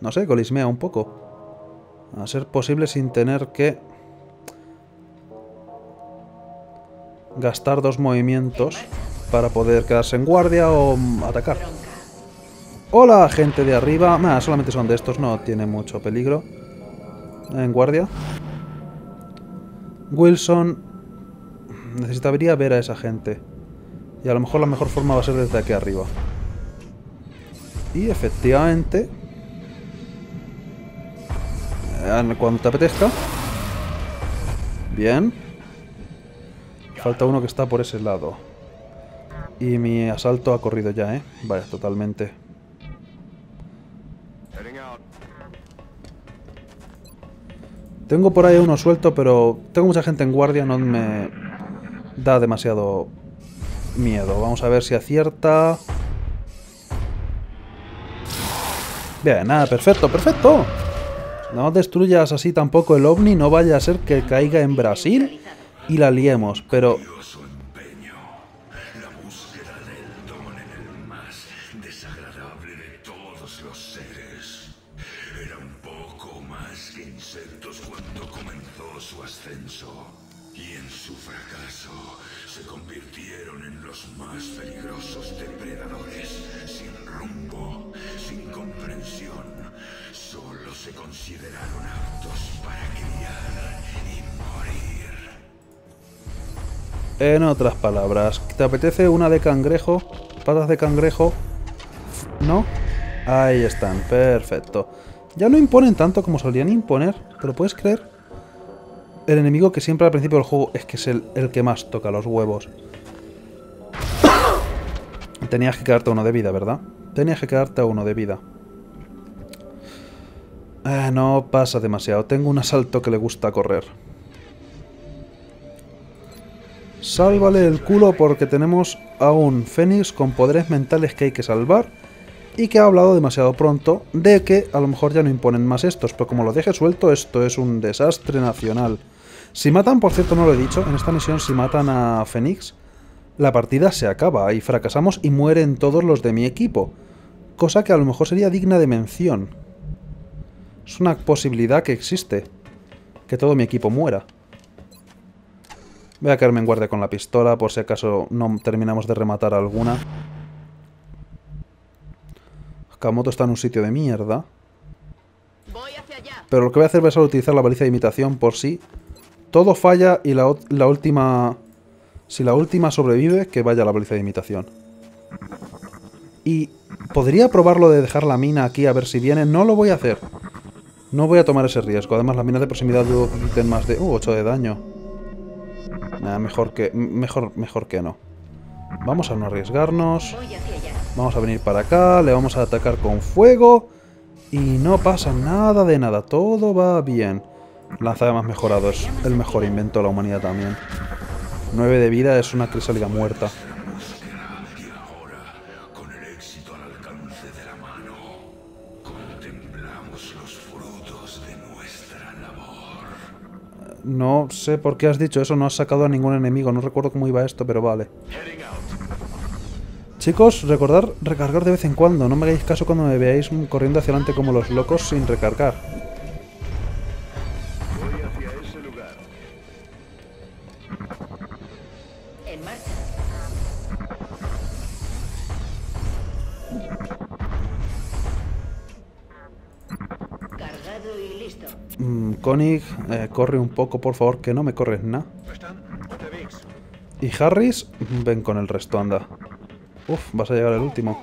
No sé, colismea un poco. A ser posible sin tener que... gastar dos movimientos... para poder quedarse en guardia o atacar. Hola, gente de arriba. Nada, solamente son de estos, no tiene mucho peligro. En guardia. Wilson. Necesitaría ver a esa gente. Y a lo mejor la mejor forma va a ser desde aquí arriba. Y efectivamente... cuando te apetezca. Bien. Falta uno que está por ese lado. Y mi asalto ha corrido ya, ¿eh? Vale, totalmente. Tengo por ahí uno suelto, pero tengo mucha gente en guardia, no me da demasiado miedo. Vamos a ver si acierta. Bien, nada, perfecto, perfecto. No destruyas así tampoco el ovni, no vaya a ser que caiga en Brasil y la liemos, pero... En otras palabras, ¿te apetece una de cangrejo? ¿Patas de cangrejo? ¿No? Ahí están, perfecto. Ya no imponen tanto como solían imponer, ¿te lo puedes creer? El enemigo que siempre al principio del juego es que es el que más toca los huevos. Tenías que quedarte uno de vida, ¿verdad? Tenías que quedarte uno de vida. No pasa demasiado, tengo un asalto que le gusta correr. Sálvale el culo porque tenemos a un Fénix con poderes mentales que hay que salvar y que ha hablado demasiado pronto de que a lo mejor ya no imponen más estos, pero como lo deje suelto esto es un desastre nacional. Si matan, por cierto no lo he dicho, en esta misión si matan a Fénix la partida se acaba y fracasamos y mueren todos los de mi equipo, cosa que a lo mejor sería digna de mención. Es una posibilidad que existe, que todo mi equipo muera. Voy a quedarme en guardia con la pistola por si acaso no terminamos de rematar alguna. Okamoto está en un sitio de mierda. Pero lo que voy a hacer es utilizar la baliza de imitación por si todo falla y la última... Si la última sobrevive, que vaya la baliza de imitación. Y podría probarlo de dejar la mina aquí a ver si viene. No lo voy a hacer. No voy a tomar ese riesgo. Además, las minas de proximidad dudo que quiten más de... 8 de daño. Nah, mejor que no. Vamos a no arriesgarnos. Vamos a venir para acá. Le vamos a atacar con fuego. Y no pasa nada de nada. Todo va bien. Lanzallamas mejorado. Es el mejor invento de la humanidad también. 9 de vida es una crisálida muerta. No sé por qué has dicho eso, no has sacado a ningún enemigo, no recuerdo cómo iba esto, pero vale. Chicos, recordad recargar de vez en cuando, no me hagáis caso cuando me veáis corriendo hacia adelante como los locos sin recargar. Voy hacia ese lugar. En marcha. Cargado y listo. König, corre un poco, por favor, que no me corres nada. Y Harris, ven con el resto, anda. Uf, vas a llegar el último.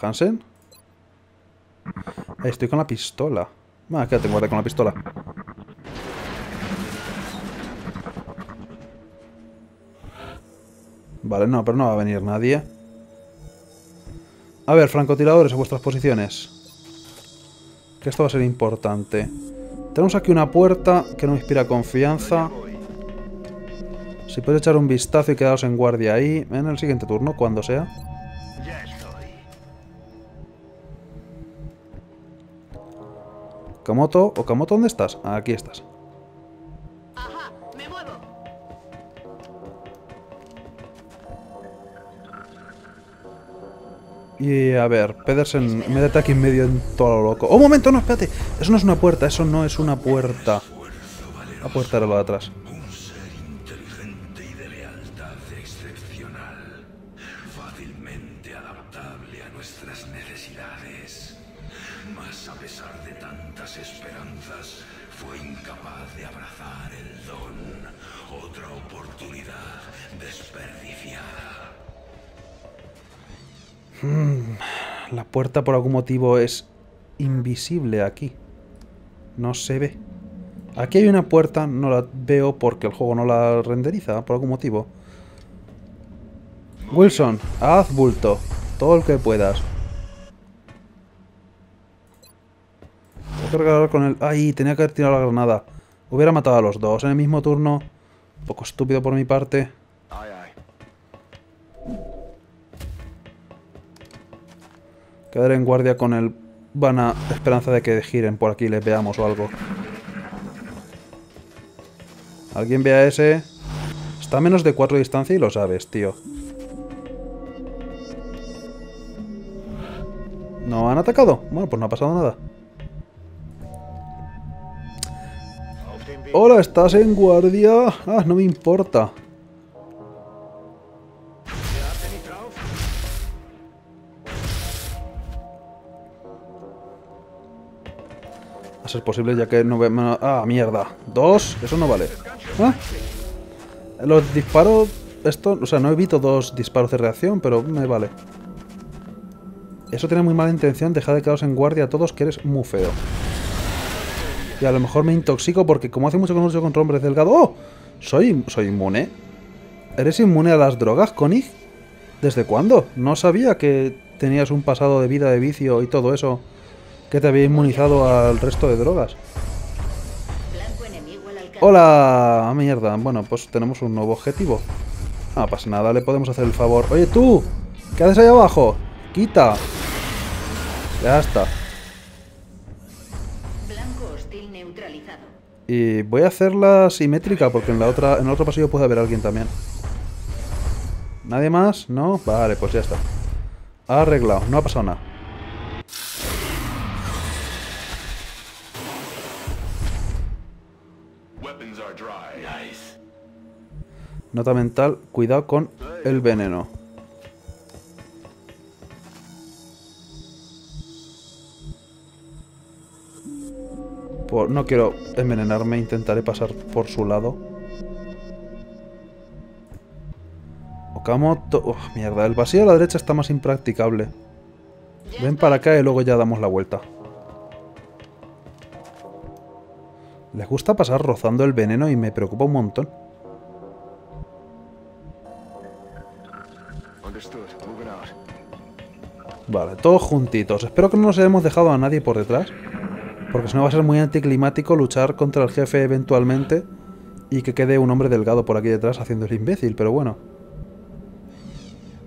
¿Johansen? Estoy con la pistola. Ah, quédate, guarda con la pistola. Vale, no, pero no va a venir nadie. A ver, francotiradores a vuestras posiciones. Que esto va a ser importante. Tenemos aquí una puerta que no me inspira confianza. Si podéis echar un vistazo y quedaros en guardia ahí. En el siguiente turno, cuando sea. Okamoto, Okamoto, ¿dónde estás? Aquí estás. Y a ver, Pedersen me da ataque en medio en todo lo loco. ¡Oh, momento! No, espérate. Eso no es una puerta, eso no es una puerta. La puerta era la de atrás. Un ser inteligente y de lealtad excepcional, fácilmente adaptable a nuestras necesidades. Mas a pesar de tantas esperanzas, fue incapaz de abrazar el don. Otra oportunidad desperdiciada. La puerta por algún motivo es invisible aquí. No se ve. Aquí hay una puerta, no la veo porque el juego no la renderiza, por algún motivo. Wilson, haz bulto. Todo el que puedas. Voy a cargar con el... ¡Ay! Tenía que haber tirado la granada. Hubiera matado a los dos en el mismo turno. Un poco estúpido por mi parte. Quedaré en guardia con el vana esperanza de que giren por aquí, les veamos o algo. ¿Alguien vea ese? Está a menos de 4 de distancia y lo sabes, tío. ¿No han atacado? Bueno, pues no ha pasado nada. Hola, ¿estás en guardia? Ah, no me importa. Es posible ya que no ve... Ah, mierda. 2, eso no vale. ¿Ah? Los disparos... Esto, o sea, no evito 2 disparos de reacción, pero me vale. Eso tiene muy mala intención, dejar de quedaros en guardia a todos, que eres muy feo. Y a lo mejor me intoxico porque como hace mucho que no lucho contra hombres delgados... ¡Oh! Soy inmune. ¿Eres inmune a las drogas, König? ¿Desde cuándo? No sabía que tenías un pasado de vida de vicio y todo eso... que te había inmunizado al resto de drogas. ¡Hola! Mierda. Bueno, pues tenemos un nuevo objetivo. No pasa nada, le podemos hacer el favor. ¡Oye, tú! ¿Qué haces ahí abajo? ¡Quita! Ya está. Y voy a hacerla simétrica porque en la otra, en el otro pasillo puede haber alguien también. ¿Nadie más? ¿No? Vale, pues ya está. Arreglado, no ha pasado nada. Nota mental, cuidado con el veneno. No quiero envenenarme, intentaré pasar por su lado. Okamoto... Uf, mierda, el vacío a la derecha está más impracticable. Ven para acá y luego ya damos la vuelta. Les gusta pasar rozando el veneno y me preocupa un montón. Vale, todos juntitos. Espero que no nos hayamos dejado a nadie por detrás. Porque si no va a ser muy anticlimático luchar contra el jefe eventualmente y que quede un hombre delgado por aquí detrás haciendo el imbécil, pero bueno.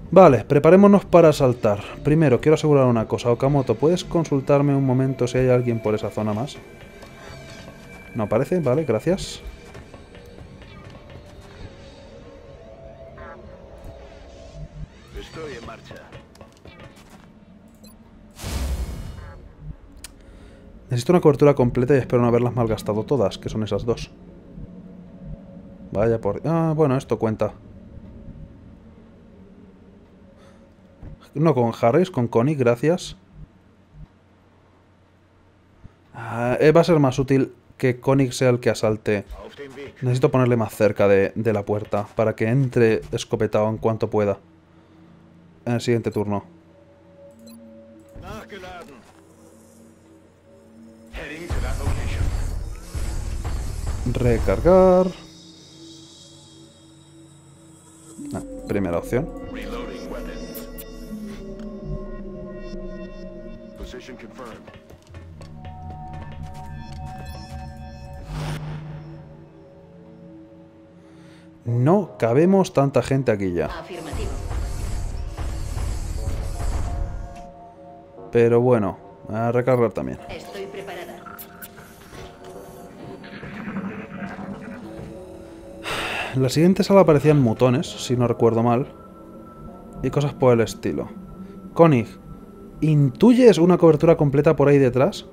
Vale, preparémonos para saltar. Primero, quiero asegurar una cosa. Okamoto, ¿puedes consultarme un momento si hay alguien por esa zona más? No parece, vale, gracias. Estoy en marcha. Necesito una cobertura completa y espero no haberlas malgastado todas, que son esas dos. Vaya por... Ah, bueno, esto cuenta. No con Harris, con König, gracias. Ah, va a ser más útil que König sea el que asalte. Necesito ponerle más cerca de la puerta para que entre escopetado en cuanto pueda. En el siguiente turno. Recargar. Ah, primera opción. No cabemos tanta gente aquí ya. Pero bueno, a recargar también. En la siguiente sala aparecían mutones, si no recuerdo mal, y cosas por el estilo. König, ¿intuyes una cobertura completa por ahí detrás?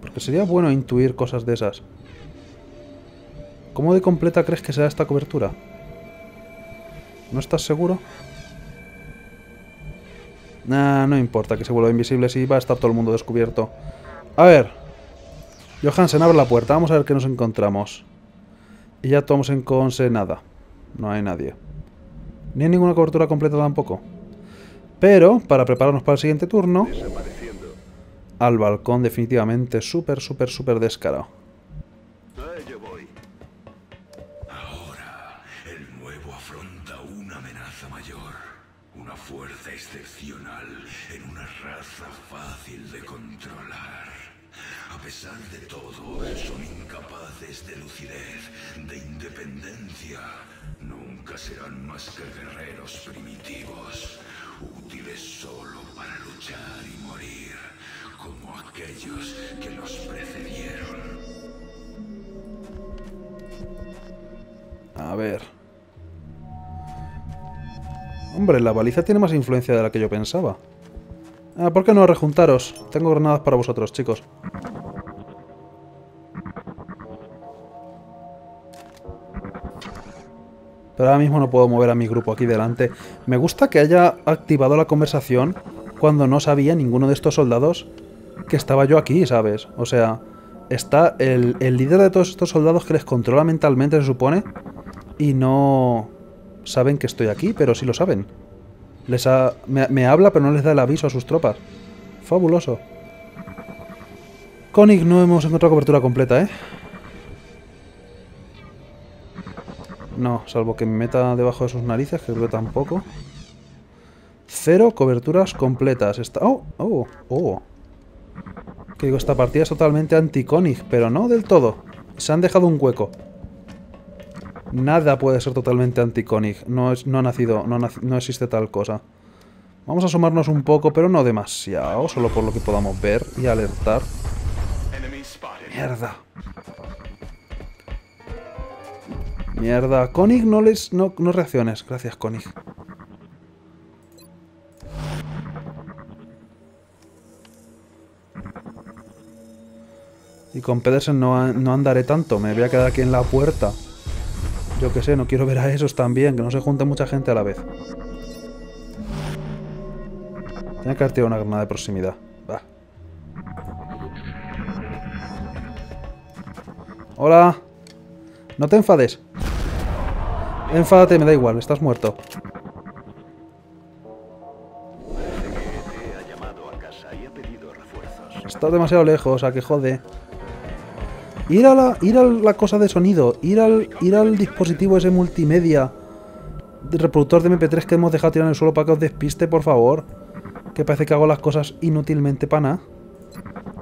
Porque sería bueno intuir cosas de esas. ¿Cómo de completa crees que será esta cobertura? ¿No estás seguro? Nah, no importa que se vuelva invisible, si va a estar todo el mundo descubierto. A ver, Johansen, abre la puerta, vamos a ver qué nos encontramos. Y ya tomamos en conse nada. No hay nadie. Ni hay ninguna cobertura completa tampoco. Pero, para prepararnos para el siguiente turno... Al balcón definitivamente súper descarado. Ahora, el nuevo afronta una amenaza mayor. Una fuerza excepcional en una raza fácil de controlar. A pesar de todo, son incapaces de lucidez, de independencia. Nunca serán más que guerreros primitivos, útiles solo para luchar y morir, como aquellos que los precedieron. A ver... Hombre, la baliza tiene más influencia de la que yo pensaba. Ah, ¿por qué no rejuntaros? Tengo granadas para vosotros, chicos. Pero ahora mismo no puedo mover a mi grupo aquí delante. Me gusta que haya activado la conversación cuando no sabía ninguno de estos soldados que estaba yo aquí, ¿sabes? O sea, está el líder de todos estos soldados que les controla mentalmente, se supone, y no saben que estoy aquí, pero sí lo saben. Me habla, pero no les da el aviso a sus tropas. Fabuloso. König, no hemos encontrado cobertura completa, ¿eh? No, salvo que me meta debajo de sus narices, que creo tampoco. Cero coberturas completas. ¡Oh! Que digo, esta partida es totalmente anti-König, pero no del todo. Se han dejado un hueco. Nada puede ser totalmente anti-König. No existe tal cosa. Vamos a asomarnos un poco, pero no demasiado, solo por lo que podamos ver y alertar. ¡Mierda! Mierda. König, no reacciones. Gracias, König. Y con Pedersen no andaré tanto. Me voy a quedar aquí en la puerta. Yo qué sé, no quiero ver a esos también. Que no se junte mucha gente a la vez. Tenía que haber tirado una granada de proximidad. Va. Hola. No te enfades. Enfádate, me da igual. Estás muerto. Estás demasiado lejos, a que jode. Ir a la cosa de sonido, ir al dispositivo ese multimedia, reproductor de MP3 que hemos dejado tirado en el suelo para que os despiste, por favor. Que parece que hago las cosas inútilmente para nada.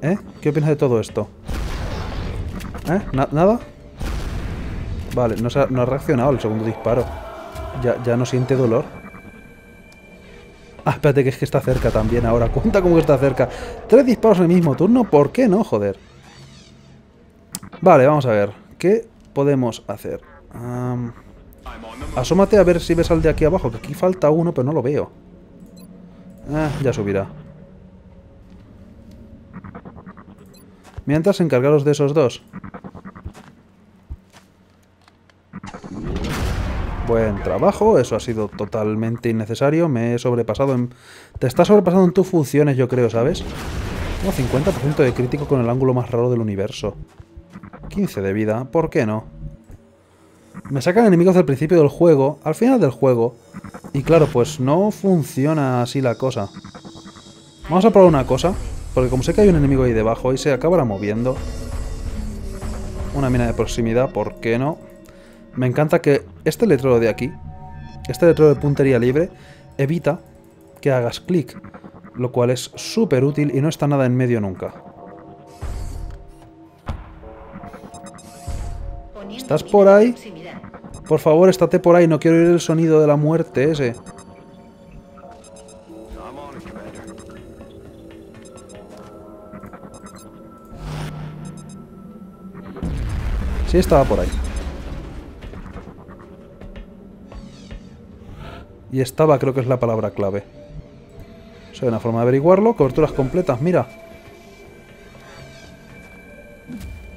¿Eh? ¿Qué opinas de todo esto? ¿Eh? ¿Nada? Vale, no ha reaccionado el segundo disparo. Ya no siente dolor. Ah, espérate, que es que está cerca también ahora. Cuenta como que está cerca. 3 disparos en el mismo turno. ¿Por qué no? Joder. Vale, vamos a ver. ¿Qué podemos hacer? Asómate a ver si ves al de aquí abajo. Que aquí falta uno, pero no lo veo. Ya subirá. Mientras, encargaros de esos dos. Buen trabajo, eso ha sido totalmente innecesario. Me he sobrepasado en... Te estás sobrepasando en tus funciones, yo creo, ¿sabes? Tengo 50% de crítico con el ángulo más raro del universo. 15 de vida, ¿por qué no? Me sacan enemigos del principio del juego, al final del juego. Y claro, pues no funciona así la cosa. Vamos a probar una cosa, porque como sé que hay un enemigo ahí debajo y se acabará moviendo. Una mina de proximidad, ¿por qué no? Me encanta que este letrero de aquí, este letrero de puntería libre, evita que hagas clic, lo cual es súper útil y no está nada en medio nunca. ¿Estás por ahí? Por favor, estate por ahí, no quiero oír el sonido de la muerte ese. Sí, estaba por ahí. Y estaba, creo que es la palabra clave. Soy una forma de averiguarlo. Coberturas completas, mira.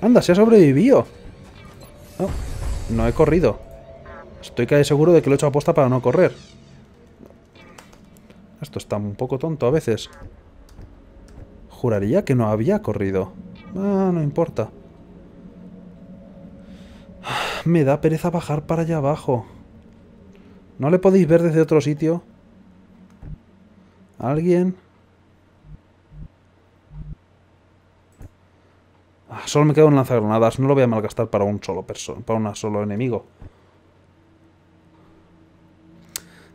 Anda, se ha sobrevivido. No, no he corrido. Estoy casi seguro de que lo he hecho aposta para no correr. Esto está un poco tonto a veces. Juraría que no había corrido. Ah, no importa. Me da pereza bajar para allá abajo. ¿No le podéis ver desde otro sitio? ¿Alguien? Ah, solo me queda un lanzagranadas. No lo voy a malgastar para un solo enemigo.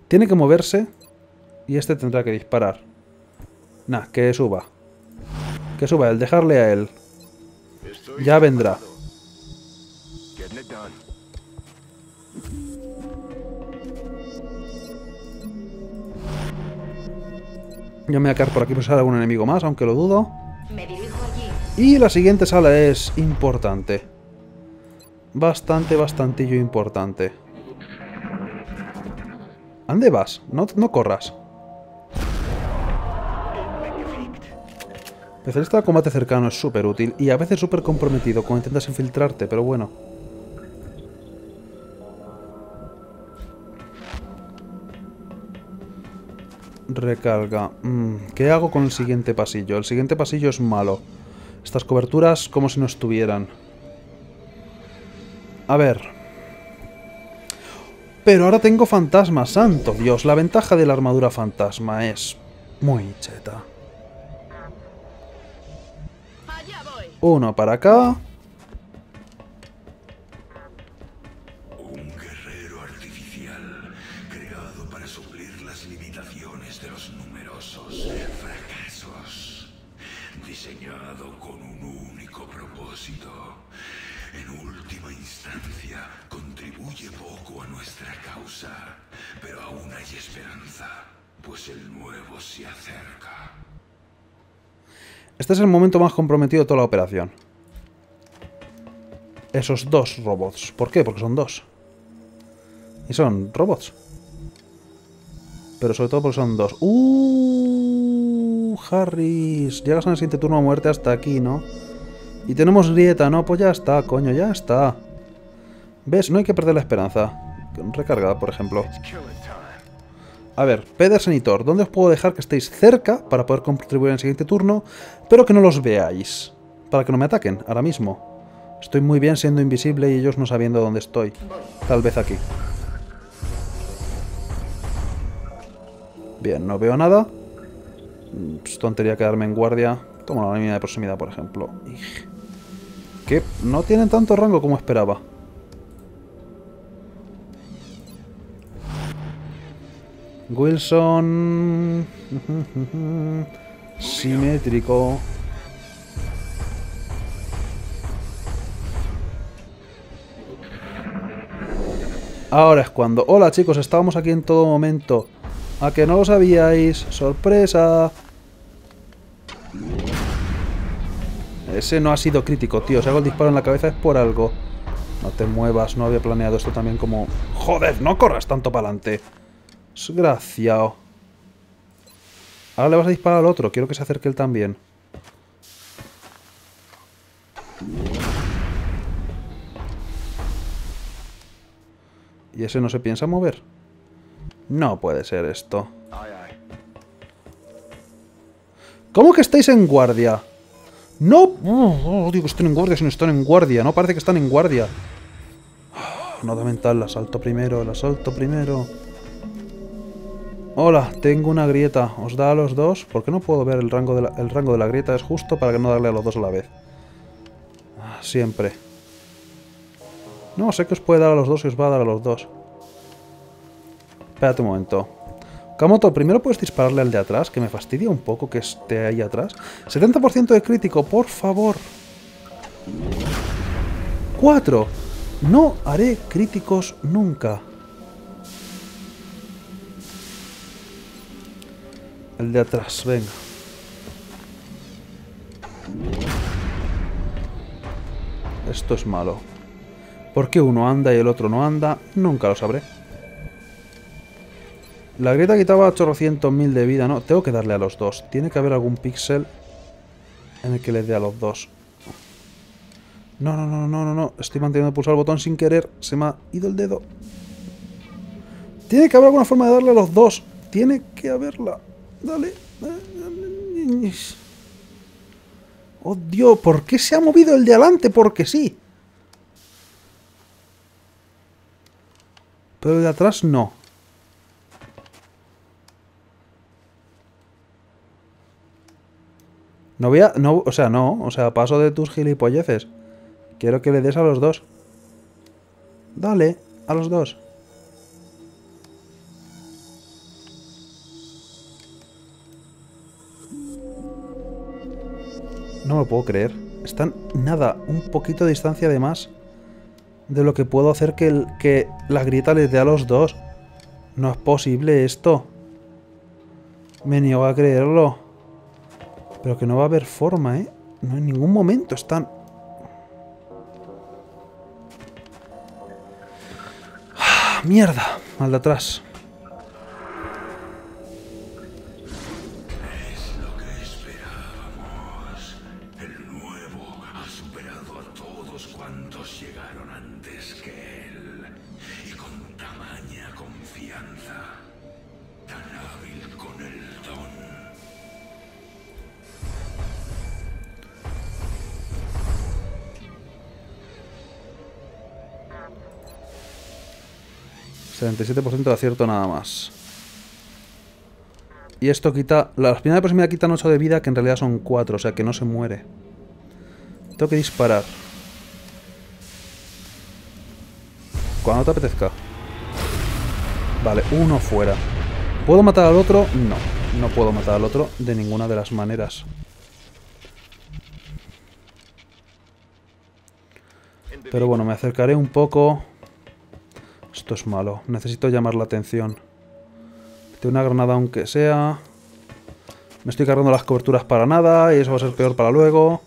Tiene que moverse. Y este tendrá que disparar. Nah, que suba. Que suba él. Dejarle a él. Ya vendrá. Yo me voy a quedar por aquí por si hay algún enemigo más, aunque lo dudo. Me dirijo allí. Y la siguiente sala es importante. Bastantillo importante. ¿A dónde vas? No corras. Especialista de combate cercano es súper útil y a veces súper comprometido cuando intentas infiltrarte, pero bueno. Recarga. ¿Qué hago con el siguiente pasillo? El siguiente pasillo es malo. Estas coberturas como si no estuvieran. A ver. Pero ahora tengo fantasma. ¡Santo Dios! La ventaja de la armadura fantasma es muy cheta. Uno para acá. Este es el momento más comprometido de toda la operación. Esos dos robots. ¿Por qué? Porque son dos. Y son robots. Pero sobre todo porque son dos. Harris, llegas en el siguiente turno a muerte hasta aquí, ¿no? Y tenemos grieta, ¿no? Pues ya está, coño, ya está. ¿Ves? No hay que perder la esperanza. Recarga, por ejemplo. A ver, Pedersen y Thor, ¿dónde os puedo dejar que estéis cerca para poder contribuir en el siguiente turno, pero que no los veáis? Para que no me ataquen, ahora mismo. Estoy muy bien siendo invisible y ellos no sabiendo dónde estoy. Tal vez aquí. Bien, no veo nada. Es tontería quedarme en guardia. Toma la línea de proximidad, por ejemplo. Que no tienen tanto rango como esperaba. Wilson... Simétrico. Ahora es cuando... Hola chicos, estábamos aquí en todo momento. A que no lo sabíais. ¡Sorpresa! Ese no ha sido crítico, tío. Si hago el disparo en la cabeza es por algo. No te muevas, no había planeado esto también como... ¡Joder, no corras tanto para adelante! Desgraciado. Ahora le vas a disparar al otro. Quiero que se acerque él también. Y ese no se piensa mover. No puede ser esto. ¿Cómo que estáis en guardia? No. Oh, digo, están en guardia si no están en guardia. No parece que están en guardia. Oh, nota mental. El asalto primero. El asalto primero. Hola, tengo una grieta. ¿Os da a los dos? ¿Por qué no puedo ver el rango de la grieta? Es justo para no darle a los dos a la vez. Siempre. No, sé que os puede dar a los dos y os va a dar a los dos. Espérate un momento. Okamoto, primero puedes dispararle al de atrás, que me fastidia un poco que esté ahí atrás. 70% de crítico, por favor. 4. No haré críticos nunca. El de atrás, venga. Esto es malo. ¿Por qué uno anda y el otro no anda? Nunca lo sabré. La grieta quitaba 800.000 de vida, ¿no? Tengo que darle a los dos. Tiene que haber algún píxel en el que le dé a los dos. No, no, no, no, no, no. Estoy manteniendo pulsado el botón sin querer. Se me ha ido el dedo. Tiene que haber alguna forma de darle a los dos. Tiene que haberla. Dale. Oh, Dios, ¿por qué se ha movido el de adelante? Porque sí. Pero el de atrás no. No voy a... No, o sea, no. O sea, paso de tus gilipolleces. Quiero que le des a los dos. Dale, a los dos. No me lo puedo creer. Están, nada, un poquito de distancia de más de lo que puedo hacer que la grieta les dé a los dos. No es posible esto. Me niego a creerlo. Pero que no va a haber forma, ¿eh? No, en ningún momento están... ¡Ah, mierda! Mal de atrás. De acierto nada más. Y esto quita... Las primeras de proximidad quitan 8 de vida, que en realidad son 4, o sea que no se muere. Tengo que disparar. Cuando te apetezca. Vale, uno fuera. ¿Puedo matar al otro? No, no puedo matar al otro de ninguna de las maneras. Pero bueno, me acercaré un poco... Esto es malo. Necesito llamar la atención. Tengo una granada aunque sea. Me estoy cargando las coberturas para nada. Y eso va a ser peor para luego.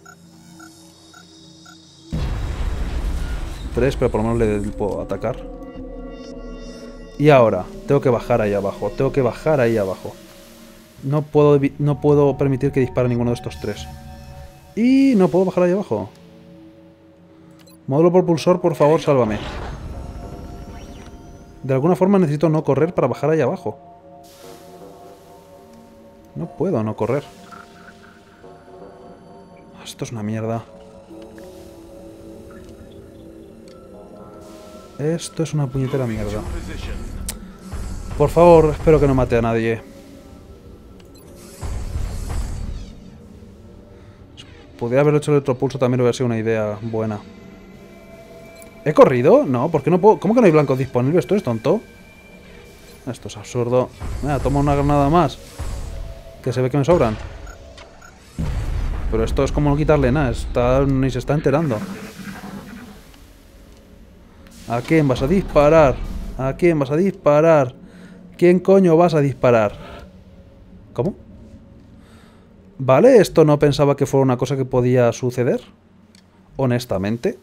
3, pero por lo menos le puedo atacar. Y ahora, tengo que bajar ahí abajo, tengo que bajar ahí abajo. No puedo permitir que dispare ninguno de estos tres. Y no puedo bajar ahí abajo. Módulo propulsor, por favor, sálvame. De alguna forma necesito no correr para bajar ahí abajo. No puedo no correr. Esto es una mierda. Esto es una puñetera mierda. Por favor, espero que no mate a nadie. Podría haberlo hecho el electropulso, también hubiera sido una idea buena. ¿He corrido? No, ¿por qué no puedo? ¿Cómo que no hay blancos disponibles? ¿Tú eres tonto? Esto es absurdo. Mira, toma una granada más, que se ve que me sobran. Pero esto es como no quitarle nada, ni se está enterando. ¿A quién vas a disparar? ¿A quién vas a disparar? ¿Quién coño vas a disparar? ¿Cómo? ¿Vale? Esto no pensaba que fuera una cosa que podía suceder. Honestamente.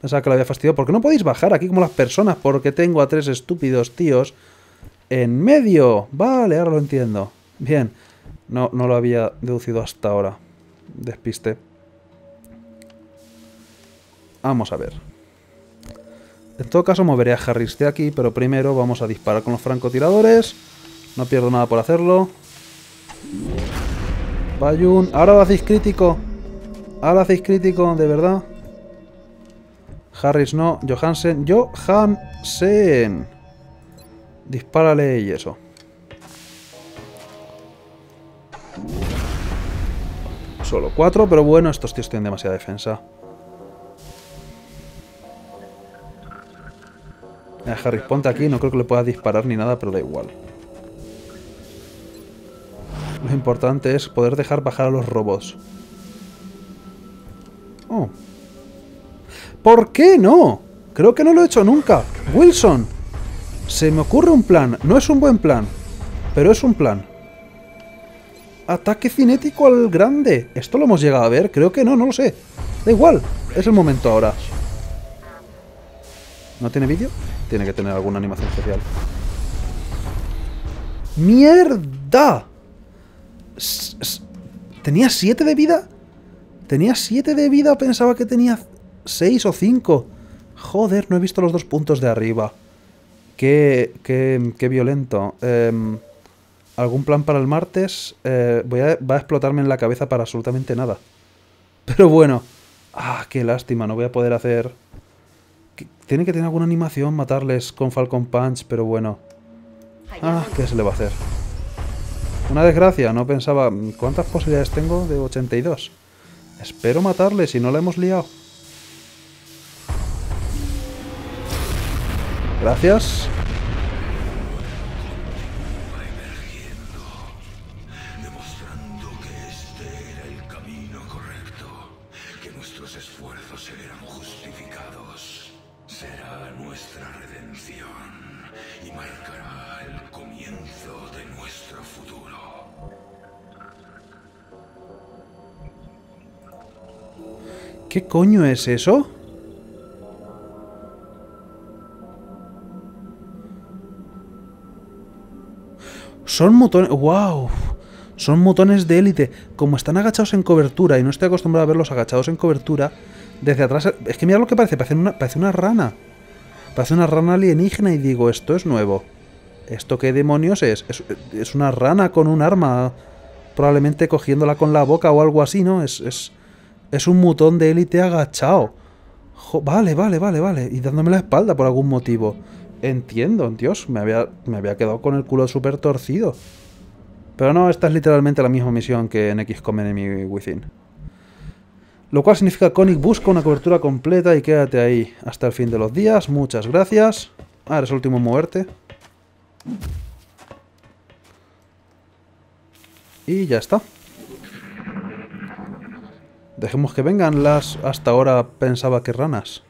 Pensaba que lo había fastidiado. ¿Por qué no podéis bajar aquí como las personas? Porque tengo a tres estúpidos tíos en medio. Vale, ahora lo entiendo. Bien. No lo había deducido hasta ahora. Despiste. Vamos a ver. En todo caso moveré a Harris de aquí, pero primero vamos a disparar con los francotiradores. No pierdo nada por hacerlo. Bayun, ahora lo hacéis crítico. Ahora lo hacéis crítico, de verdad. Harris no, Johansen. ¡Johansen! Dispárale y eso. Solo 4, pero bueno, estos tíos tienen demasiada defensa. Harris, ponte aquí, no creo que le puedas disparar ni nada, pero da igual. Lo importante es poder dejar bajar a los robots. Oh. ¿Por qué no? Creo que no lo he hecho nunca. Wilson, se me ocurre un plan. No es un buen plan, pero es un plan. Ataque cinético al grande. ¿Esto lo hemos llegado a ver? Creo que no, no lo sé. Da igual, es el momento ahora. ¿No tiene vídeo? Tiene que tener alguna animación especial. ¡Mierda! ¿Tenía 7 de vida? ¿Tenía 7 de vida? Pensaba que tenía 6 o 5. Joder, no he visto los dos puntos de arriba. Qué violento. ¿Algún plan para el martes? Va a explotarme en la cabeza para absolutamente nada. Pero bueno. Ah, qué lástima, no voy a poder hacer... Tiene que tener alguna animación, matarles con Falcon Punch, pero bueno. Ah, ¿qué se le va a hacer? Una desgracia, no pensaba... ¿Cuántas posibilidades tengo? De 82. Espero matarles y no la hemos liado. Gracias. ¿Qué coño es eso? Son mutones... ¡Wow! Son mutones de élite. Como están agachados en cobertura, y no estoy acostumbrado a verlos agachados en cobertura, desde atrás... Es que mirad lo que parece. Parece una rana. Parece una rana alienígena y digo, esto es nuevo. ¿Esto qué demonios es? Es una rana con un arma, probablemente cogiéndola con la boca o algo así, ¿no? Es un mutón de élite agachado. Vale. Y dándome la espalda por algún motivo. Entiendo, Dios. Me había quedado con el culo súper torcido. Pero no, esta es literalmente la misma misión que en XCOM Enemy Within. Lo cual significa que König busca una cobertura completa y quédate ahí hasta el fin de los días. Muchas gracias. Ah, eres el último en moverte. Y ya está. Dejemos que vengan las... Hasta ahora pensaba que ranas.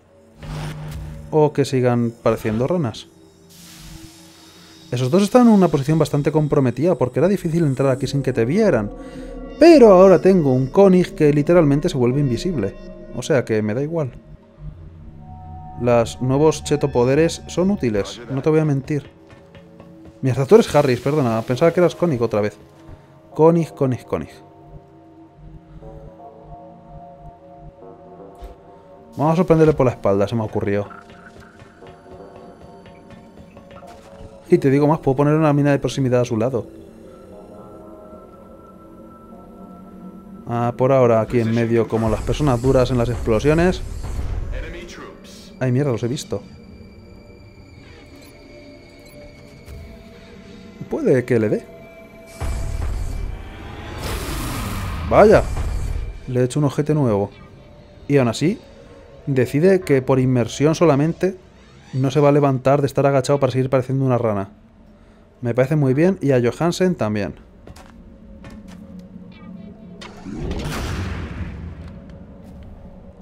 O que sigan pareciendo ranas. Esos dos están en una posición bastante comprometida, porque era difícil entrar aquí sin que te vieran. Pero ahora tengo un König que literalmente se vuelve invisible. O sea que me da igual. Los nuevos chetopoderes son útiles, no te voy a mentir. Mira, tú eres Harris, perdona, pensaba que eras König otra vez. König. Vamos a sorprenderle por la espalda, se me ha ocurrido. Y te digo más, puedo poner una mina de proximidad a su lado. Ah, por ahora, aquí en medio, como las personas duras en las explosiones. Ay, mierda, los he visto. Puede que le dé. Vaya, le he hecho un ojete nuevo. Y aún así... decide que por inmersión solamente no se va a levantar de estar agachado para seguir pareciendo una rana. Me parece muy bien, y a Johansen también.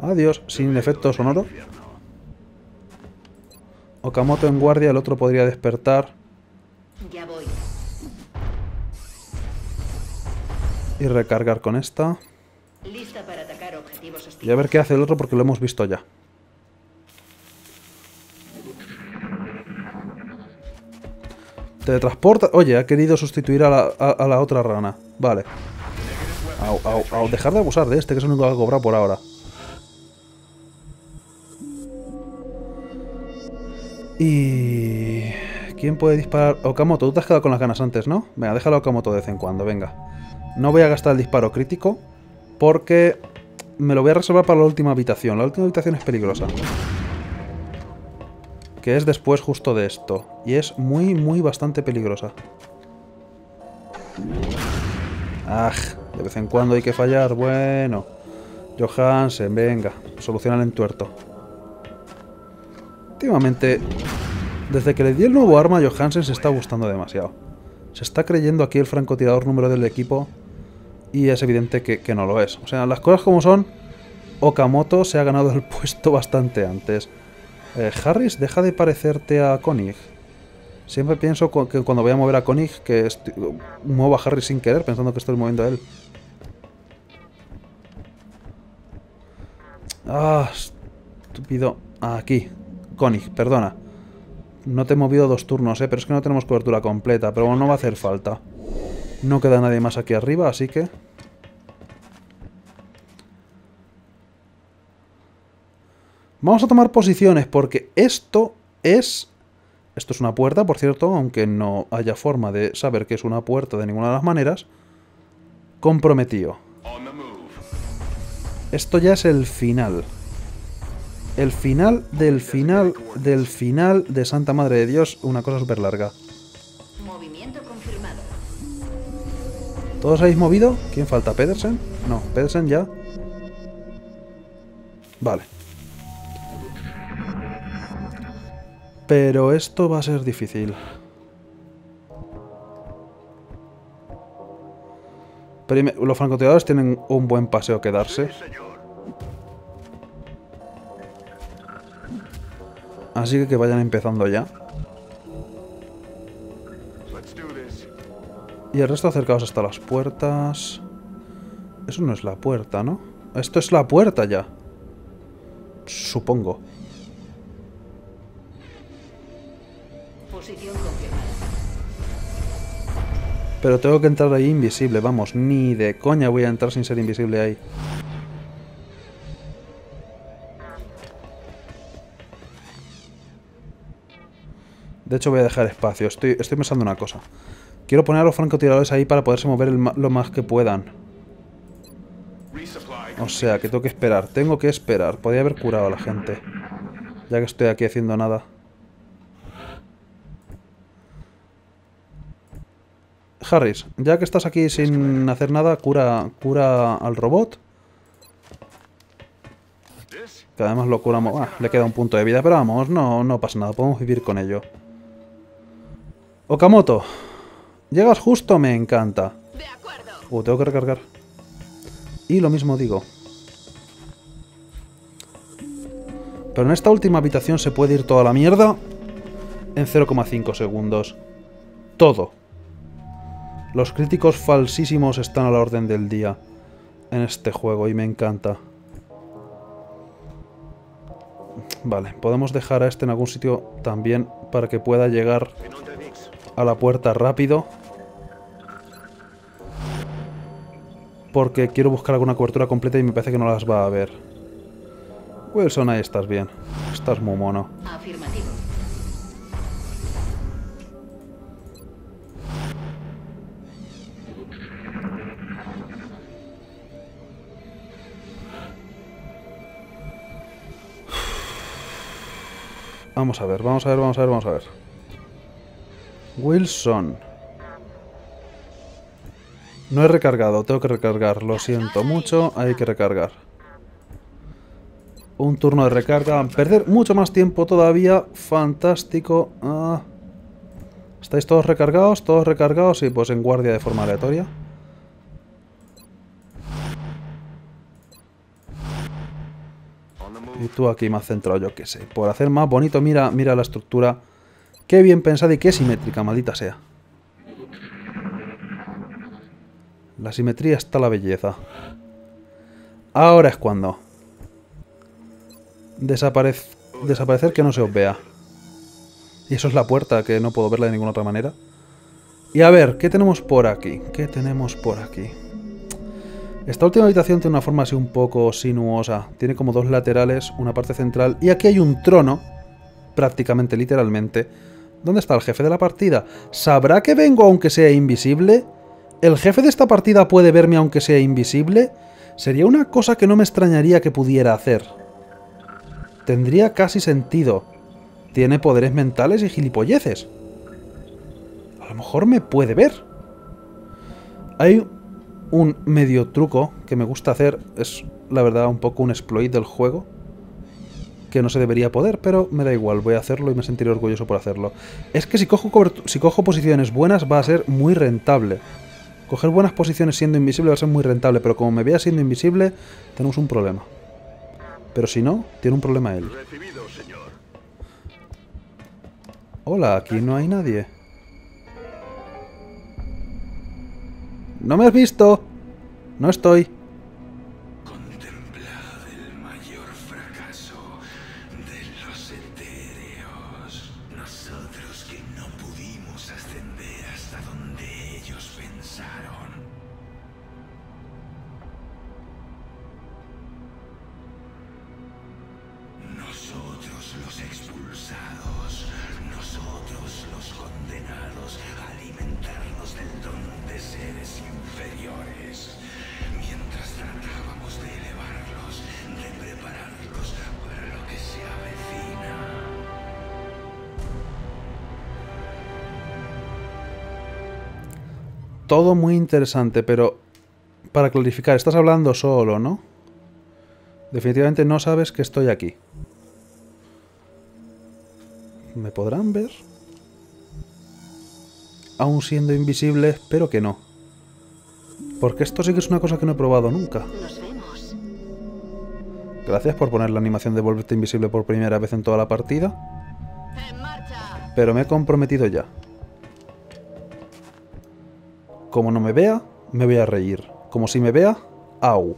Adiós, sin efecto sonoro. Okamoto en guardia, el otro podría despertar. Y recargar con esta. Y a ver qué hace el otro, porque lo hemos visto ya. Teletransporta. Oye, ha querido sustituir a la otra rana. Vale. Au. Dejar de abusar de este, que es el único que ha cobrado por ahora. Y... ¿quién puede disparar? Okamoto, tú te has quedado con las ganas antes, ¿no? Venga, déjalo a Okamoto de vez en cuando, venga. No voy a gastar el disparo crítico, porque... me lo voy a reservar para la última habitación. La última habitación es peligrosa. Que es después justo de esto. Y es muy, muy bastante peligrosa. ¡Ah! De vez en cuando hay que fallar. Bueno. Johansen, venga. Soluciona el entuerto. Últimamente, desde que le di el nuevo arma a Johansen, se está gustando demasiado. Se está creyendo aquí el francotirador número del equipo... y es evidente que no lo es. O sea, las cosas como son, Okamoto se ha ganado el puesto bastante antes. Harris, deja de parecerte a König. Siempre pienso que cuando voy a mover a König, que muevo a Harris sin querer, pensando que estoy moviendo a él. Ah, estúpido. Aquí. König, perdona. No te he movido dos turnos, pero es que no tenemos cobertura completa. Pero bueno, no va a hacer falta. No queda nadie más aquí arriba, así que... vamos a tomar posiciones, porque esto es... esto es una puerta, por cierto, aunque no haya forma de saber que es una puerta de ninguna de las maneras. Comprometido. Esto ya es el final. El final del final del final de Santa Madre de Dios. Una cosa súper larga. ¿Todos habéis movido? ¿Quién falta? ¿Pedersen? No, Pedersen ya. Vale. Pero esto va a ser difícil. Los francotiradores tienen un buen paseo que darse. Así que vayan empezando ya. Y el resto acercaos hasta las puertas. Eso no es la puerta, ¿no? Esto es la puerta ya. Supongo. Posición confirmada. Pero tengo que entrar ahí invisible, vamos. Ni de coña voy a entrar sin ser invisible ahí. De hecho voy a dejar espacio. Estoy pensando una cosa. Quiero poner a los francotiradores ahí para poderse mover lo más que puedan. O sea, que tengo que esperar. Tengo que esperar. Podría haber curado a la gente, ya que estoy aquí haciendo nada. Harris, ya que estás aquí sin hacer nada, cura al robot. Que además lo curamos. Le queda un punto de vida, pero vamos, no pasa nada. Podemos vivir con ello. Okamoto. Llegas justo, me encanta. Tengo que recargar. Y lo mismo digo. Pero en esta última habitación se puede ir toda la mierda en 0,5 segundos. Todo. Los críticos falsísimos están a la orden del día en este juego y me encanta. Vale, podemos dejar a este en algún sitio también para que pueda llegar a la puerta rápido. Porque quiero buscar alguna cobertura completa y me parece que no las va a haber. Wilson, ahí estás bien. Estás muy mono. Afirmativo. Vamos a ver, vamos a ver. Wilson. No he recargado, tengo que recargar. Lo siento mucho, hay que recargar. Un turno de recarga. Perder mucho más tiempo todavía. Fantástico. Ah. ¿Estáis todos recargados? Todos recargados y pues en guardia de forma aleatoria. Y tú aquí me has centrado, yo qué sé. Por hacer más bonito, mira, mira la estructura. Qué bien pensada y qué simétrica, maldita sea. La simetría está la belleza. Ahora es cuando. Desaparecer que no se os vea. Y eso es la puerta, que no puedo verla de ninguna otra manera. Y a ver, ¿qué tenemos por aquí? ¿Qué tenemos por aquí? Esta última habitación tiene una forma así un poco sinuosa. Tiene como dos laterales, una parte central. Y aquí hay un trono, prácticamente, literalmente. ¿Dónde está el jefe de la partida? ¿Sabrá que vengo aunque sea invisible? ¿El jefe de esta partida puede verme aunque sea invisible? Sería una cosa que no me extrañaría que pudiera hacer. Tendría casi sentido. Tiene poderes mentales y gilipolleces. A lo mejor me puede ver. Hay un medio truco que me gusta hacer, es la verdad un poco un exploit del juego, que no se debería poder, pero me da igual, voy a hacerlo y me sentiré orgulloso por hacerlo. Es que si cojo posiciones buenas va a ser muy rentable. Coger buenas posiciones siendo invisible va a ser muy rentable, pero como me vea siendo invisible, tenemos un problema. Pero si no, tiene un problema él. Hola, aquí no hay nadie. ¡No me has visto! ¡No estoy! Contemplad el mayor fracaso de los etéreos. Nosotros que no pudimos ascender hasta donde ellos pensaron. Nosotros los expulsados. Nosotros los condenados a alimentarnos del don de seres inferiores, mientras tratábamos de elevarlos, de prepararlos para lo que se avecina. Todo muy interesante, pero para clarificar, estás hablando solo, ¿no? Definitivamente no sabes que estoy aquí. ¿Me podrán ver? Aún siendo invisible, espero que no. Porque esto sí que es una cosa que no he probado nunca. Nos vemos. Gracias por poner la animación de volverte invisible por primera vez en toda la partida. En marcha. Pero me he comprometido ya. Como no me vea, me voy a reír. Como si me vea, au.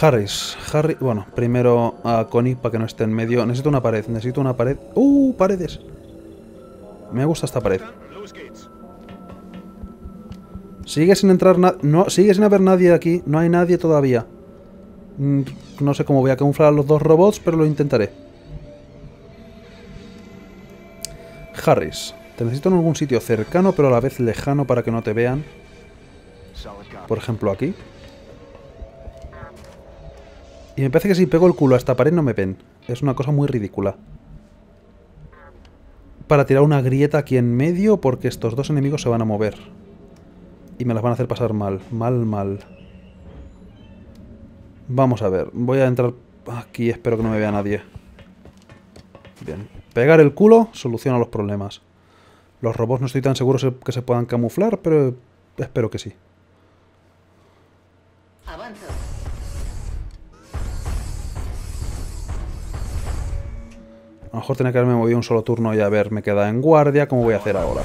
Harris, bueno, primero a König para que no esté en medio. Necesito una pared, ¡Uh, paredes! Me gusta esta pared. Sigue sin entrar sigue sin haber nadie aquí, no hay nadie todavía. No sé cómo voy a camuflar a los dos robots, pero lo intentaré. Harris, te necesito en algún sitio cercano, pero a la vez lejano para que no te vean. Por ejemplo, aquí. Y me parece que si pego el culo a esta pared no me ven. Es una cosa muy ridícula. Para tirar una grieta aquí en medio, porque estos dos enemigos se van a mover. Y me las van a hacer pasar mal. Mal. Vamos a ver. Voy a entrar aquí. Espero que no me vea nadie. Bien. Pegar el culo soluciona los problemas. Los robots no estoy tan seguro que se puedan camuflar, pero espero que sí. Avanzo. A lo mejor tenía que haberme movido un solo turno y a ver, me queda en guardia. ¿Cómo voy a hacer ahora?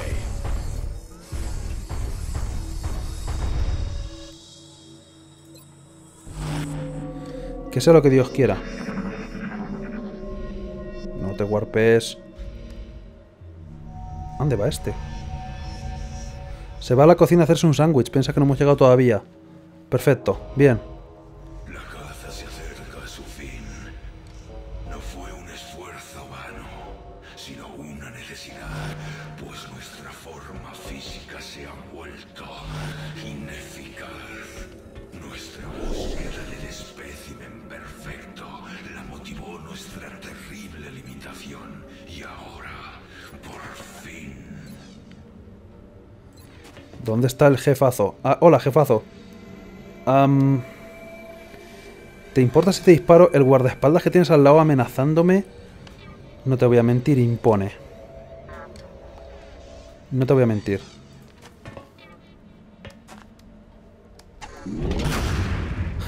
Que sea lo que Dios quiera. No te warpes. ¿Dónde va este? Se va a la cocina a hacerse un sándwich. Piensa que no hemos llegado todavía. Perfecto, bien. La caza se acerca a su fin. No fue un esfuerzo vano, sino una necesidad, pues nuestra forma física se ha vuelto ineficaz. Nuestra búsqueda del espécimen perfecto la motivó nuestra terrible limitación. Y ahora, por fin... ¿Dónde está el jefazo? Ah, hola, jefazo. ¿Te importa si te disparo? El guardaespaldas que tienes al lado amenazándome, no te voy a mentir, impone. No te voy a mentir.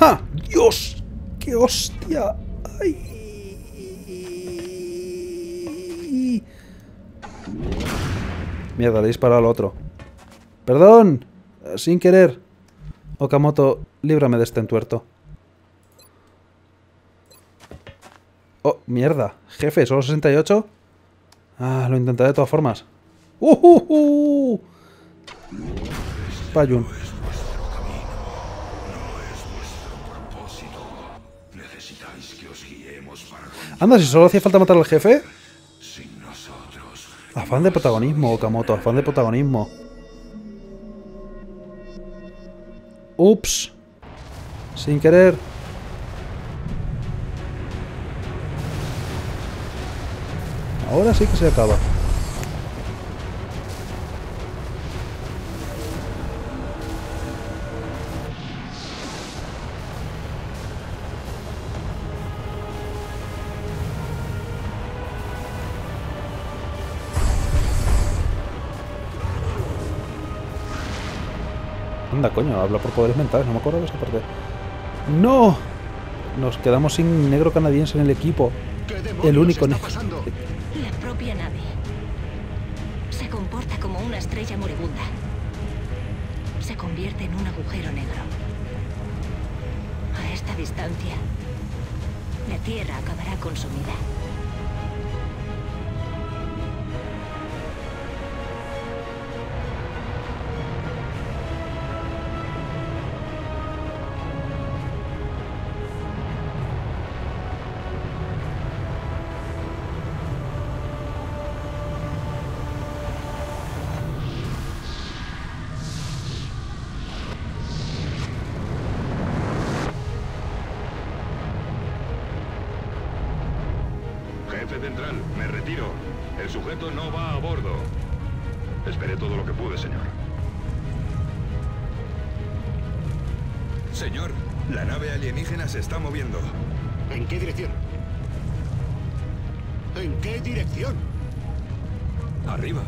¡Ja! ¡Dios! ¡Qué hostia! ¡Ay! Mierda, le he disparado al otro. ¡Perdón! Sin querer. Okamoto, líbrame de este entuerto. Oh, mierda. Jefe, ¿solo 68? Ah, lo intentaré de todas formas. Payun. Anda, si solo hacía falta matar al jefe. Afán de protagonismo, Okamoto, afán de protagonismo. Ups, sin querer. Ahora sí que se acaba. Coño, habla por poderes mentales, no me acuerdo de esa parte. ¡No! Nos quedamos sin negro canadiense en el equipo. El único negro. La propia nave se comporta como una estrella moribunda. Se convierte en un agujero negro. A esta distancia, la Tierra acabará consumida. Central, me retiro. El sujeto no va a bordo. Esperé todo lo que pude, señor. Señor, la nave alienígena se está moviendo. ¿En qué dirección? ¿En qué dirección? Arriba.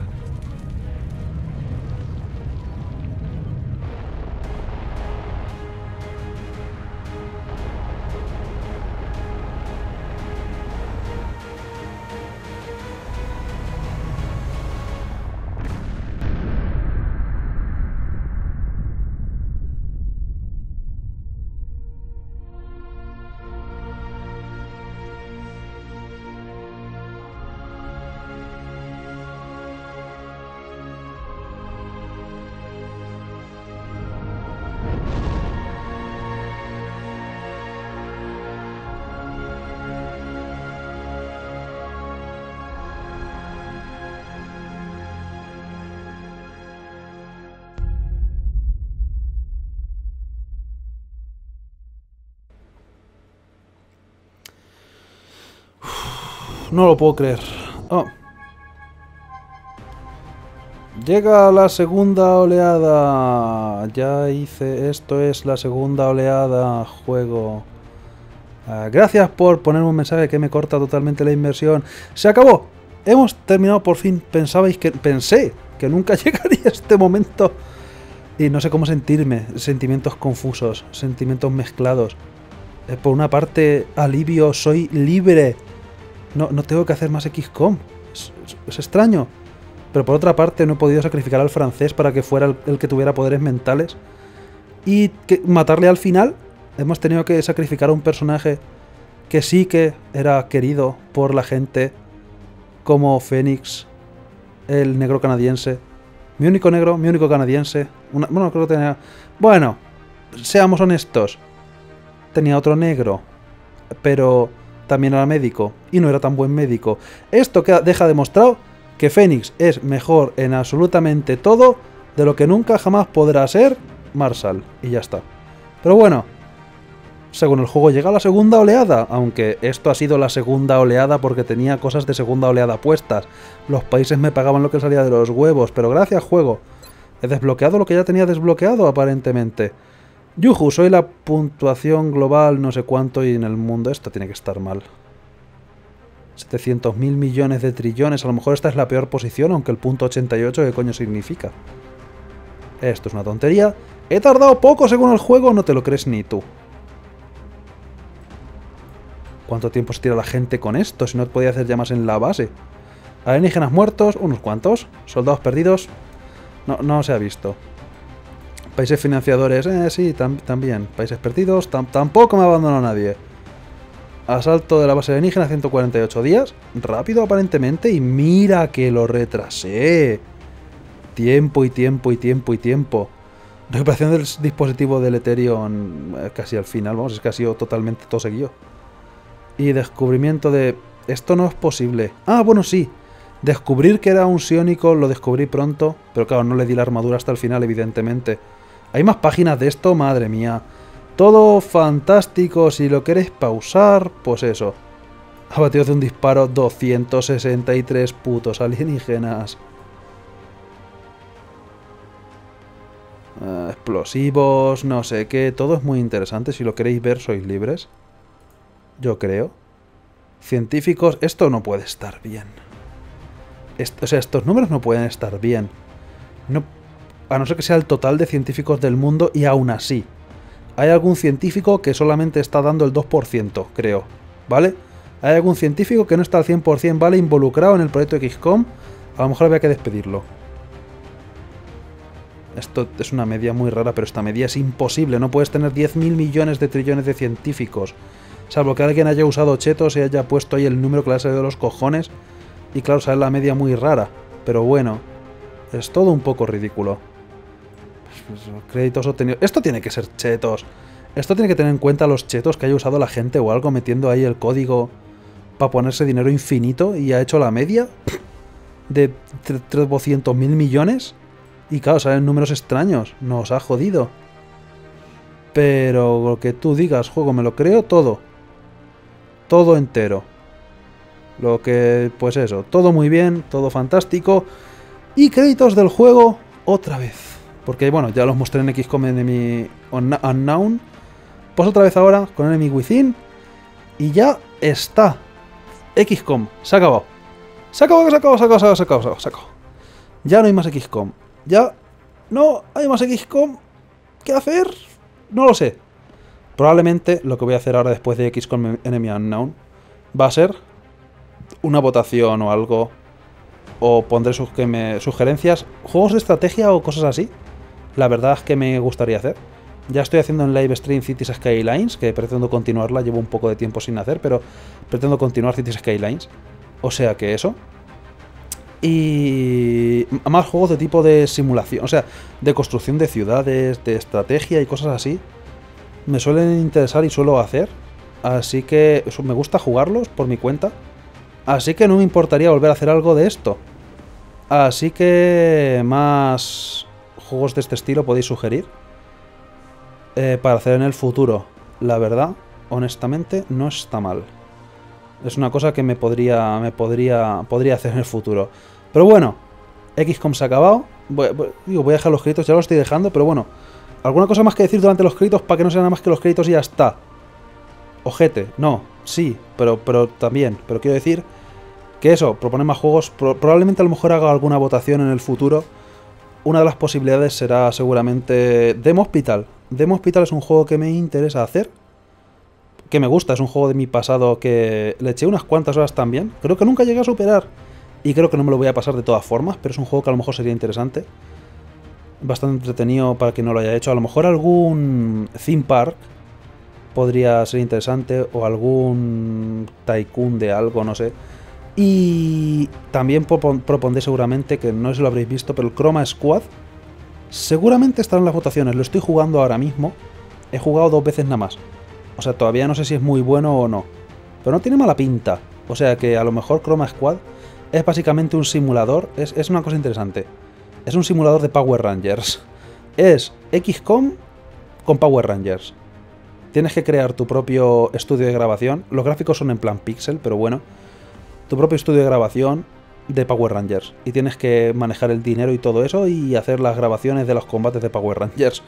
No lo puedo creer. Oh. Llega la segunda oleada. Ya hice... Esto es la segunda oleada. Juego. Gracias por ponerme un mensaje que me corta totalmente la inmersión. ¡Se acabó! Hemos terminado por fin. Pensé que nunca llegaría este momento. Y no sé cómo sentirme. Sentimientos confusos. Sentimientos mezclados. Por una parte, alivio. Soy libre. No tengo que hacer más XCOM. Es extraño. Pero por otra parte, no he podido sacrificar al francés para que fuera el que tuviera poderes mentales. Y que matarle al final Hemos tenido que sacrificar a un personaje que sí que era querido por la gente, como Fénix, el negro canadiense. Mi único negro, mi único canadiense. Bueno, creo que tenía... Bueno, seamos honestos. Tenía otro negro, pero también era médico, y no era tan buen médico. Esto que deja demostrado que Fénix es mejor en absolutamente todo de lo que nunca jamás podrá ser Marshall, y ya está. Pero bueno, según el juego llega la segunda oleada, aunque esto ha sido la segunda oleada porque tenía cosas de segunda oleada puestas. Los países me pagaban lo que salía de los huevos, pero gracias juego, he desbloqueado lo que ya tenía desbloqueado aparentemente. Yuhu, soy la puntuación global no sé cuánto y en el mundo. Esto tiene que estar mal. 700.000 millones de trillones, a lo mejor esta es la peor posición, aunque el punto 88, ¿qué coño significa? Esto es una tontería. He tardado poco según el juego, no te lo crees ni tú. ¿Cuánto tiempo se tira la gente con esto? Si no podía hacer llamas en la base. Alienígenas muertos, unos cuantos. Soldados perdidos, no se ha visto. Países financiadores, sí, también. Países perdidos, tampoco me abandonó nadie. Asalto de la base alienígena, 148 días. Rápido aparentemente, y mira que lo retrasé. Tiempo y tiempo y tiempo y tiempo. Recuperación del dispositivo del Ethereum casi al final, vamos, es que ha sido totalmente todo seguido. Y descubrimiento de... Esto no es posible. Ah, bueno, sí. Descubrir que era un psiónico lo descubrí pronto. Pero claro, no le di la armadura hasta el final, evidentemente. ¿Hay más páginas de esto? Madre mía. Todo fantástico. Si lo queréis pausar, pues eso. Abatidos de un disparo 263 putos alienígenas. Explosivos, no sé qué. Todo es muy interesante. Si lo queréis ver, sois libres. Yo creo. Científicos, esto no puede estar bien. Esto, o sea, estos números no pueden estar bien. No, a no ser que sea el total de científicos del mundo, y aún así. Hay algún científico que solamente está dando el 2%, creo. ¿Vale? Hay algún científico que no está al 100%, ¿vale? Involucrado en el proyecto XCOM. A lo mejor había que despedirlo. Esto es una media muy rara, pero esta media es imposible. No puedes tener 10.000 millones de trillones de científicos. Salvo que alguien haya usado chetos y haya puesto ahí el número que le ha salido de los cojones. Y claro, sale la media muy rara. Pero bueno, es todo un poco ridículo. Créditos obtenidos... Esto tiene que ser chetos. Esto tiene que tener en cuenta los chetos que haya usado la gente o algo, metiendo ahí el código para ponerse dinero infinito, y ha hecho la media de 300.000 millones. Y claro, salen números extraños. Nos ha jodido. Pero lo que tú digas, juego, me lo creo todo. Todo entero. Lo que... Pues eso. Todo muy bien. Todo fantástico. Y créditos del juego otra vez. Porque, bueno, ya los mostré en XCOM Enemy Unknown. Pues otra vez ahora con Enemy Within. Y ya está. XCOM. Se ha acabado. Se ha acabado, se ha acabado, se ha acabado, se ha acabado, se ha acabado. Ya no hay más XCOM. Ya no hay más XCOM. ¿Qué hacer? No lo sé. Probablemente lo que voy a hacer ahora después de XCOM Enemy Unknown va a ser una votación o algo. O pondré sugerencias. Juegos de estrategia o cosas así. La verdad es que me gustaría hacer. Ya estoy haciendo en live stream Cities Skylines, que pretendo continuarla. Llevo un poco de tiempo sin hacer, pero pretendo continuar Cities Skylines. O sea que eso. Y más juegos de tipo de simulación, o sea, de construcción de ciudades, de estrategia y cosas así. Me suelen interesar y suelo hacer. Así que eso, me gusta jugarlos por mi cuenta. Así que no me importaría volver a hacer algo de esto. Así que más juegos de este estilo podéis sugerir para hacer en el futuro. La verdad, honestamente, no está mal. Es una cosa que podría hacer en el futuro. Pero bueno, XCOM se ha acabado. Voy a dejar los créditos, ya los estoy dejando, pero bueno. ¿Alguna cosa más que decir durante los créditos para que no sea nada más que los créditos y ya está? Ojete, no, sí, pero también. Pero quiero decir que eso, proponer más juegos. Probablemente a lo mejor haga alguna votación en el futuro. Una de las posibilidades será seguramente Theme Hospital. Theme Hospital es un juego que me interesa hacer. Que me gusta, es un juego de mi pasado que le eché unas cuantas horas también. Creo que nunca llegué a superar. Y creo que no me lo voy a pasar de todas formas, pero es un juego que a lo mejor sería interesante. Bastante entretenido para quien no lo haya hecho. A lo mejor algún Theme Park podría ser interesante, o algún tycoon de algo, no sé. Y también propondré seguramente, que no sé si lo habréis visto, pero el Chroma Squad seguramente estará en las votaciones. Lo estoy jugando ahora mismo, he jugado 2 veces nada más, o sea, todavía no sé si es muy bueno o no, pero no tiene mala pinta, o sea que a lo mejor Chroma Squad es básicamente un simulador, es una cosa interesante, es un simulador de Power Rangers, es XCOM con Power Rangers. Tienes que crear tu propio estudio de grabación, los gráficos son en plan pixel, pero bueno, tu propio estudio de grabación de Power Rangers, y tienes que manejar el dinero y todo eso y hacer las grabaciones de los combates de Power Rangers.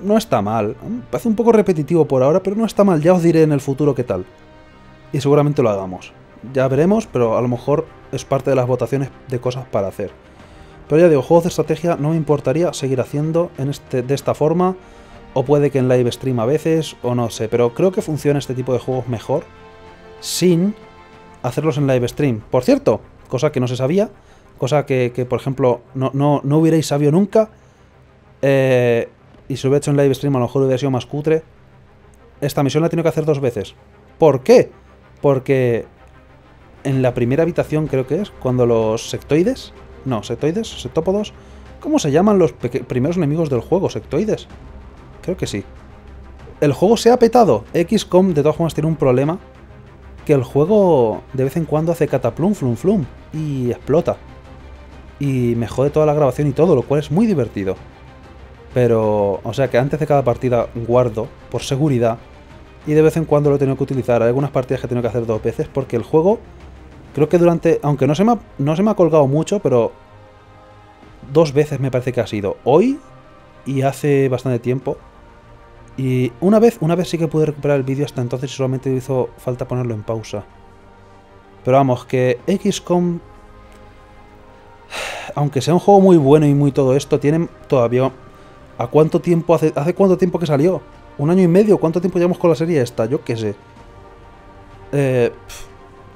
No está mal, parece un poco repetitivo por ahora, pero no está mal, ya os diré en el futuro qué tal. Y seguramente lo hagamos, ya veremos, pero a lo mejor es parte de las votaciones de cosas para hacer. Pero ya digo, juegos de estrategia no me importaría seguir haciendo de esta forma, o puede que en live stream a veces, o no sé, pero creo que funciona este tipo de juegos mejor sin hacerlos en live stream. Por cierto, cosa que no se sabía, cosa que por ejemplo, no hubierais sabido nunca, y si lo hubiera hecho en live stream a lo mejor hubiera sido más cutre. Esta misión la he tenido que hacer 2 veces. ¿Por qué? Porque en la primera habitación, creo que es, cuando los sectoides... No, sectoides, sectópodos... ¿Cómo se llaman los primeros enemigos del juego? ¿Sectoides? Creo que sí. El juego se ha petado. XCOM de todas formas tiene un problema, que el juego de vez en cuando hace cataplum, flum, flum, y explota. Y me jode toda la grabación y todo, lo cual es muy divertido. Pero, o sea que antes de cada partida guardo, por seguridad, y de vez en cuando lo he tenido que utilizar. Hay algunas partidas que he tenido que hacer 2 veces, porque el juego, creo que durante, aunque no se me ha colgado mucho, pero 2 veces me parece que ha sido. Hoy y hace bastante tiempo. Y una vez sí que pude recuperar el vídeo, hasta entonces solamente hizo falta ponerlo en pausa. Pero vamos, que XCOM, aunque sea un juego muy bueno y muy todo esto, tienen todavía... ¿A cuánto tiempo hace cuánto tiempo que salió? ¿1 año y medio? ¿Cuánto tiempo llevamos con la serie esta? Yo qué sé.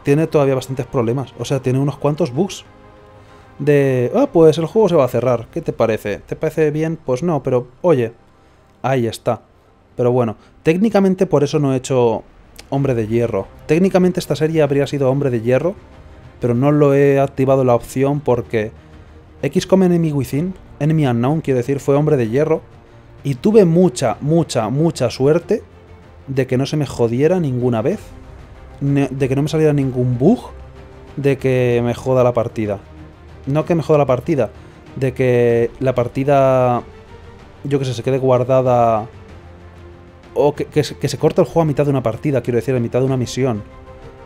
Tiene todavía bastantes problemas. O sea, tiene unos cuantos bugs. De... Ah, pues el juego se va a cerrar. ¿Qué te parece? ¿Te parece bien? Pues no, pero... Oye, ahí está. Pero bueno, técnicamente por eso no he hecho Hombre de Hierro. Técnicamente esta serie habría sido Hombre de Hierro, pero no lo he activado la opción porque... XCOM Enemy Within... Enemy Unknown, quiero decir, fue Hombre de Hierro, y tuve mucha suerte de que no se me jodiera ninguna vez, de que no me saliera ningún bug, de que me joda la partida. No que me joda la partida, de que la partida, yo que sé, se quede guardada, o que se corta el juego a mitad de una partida, quiero decir, a mitad de una misión.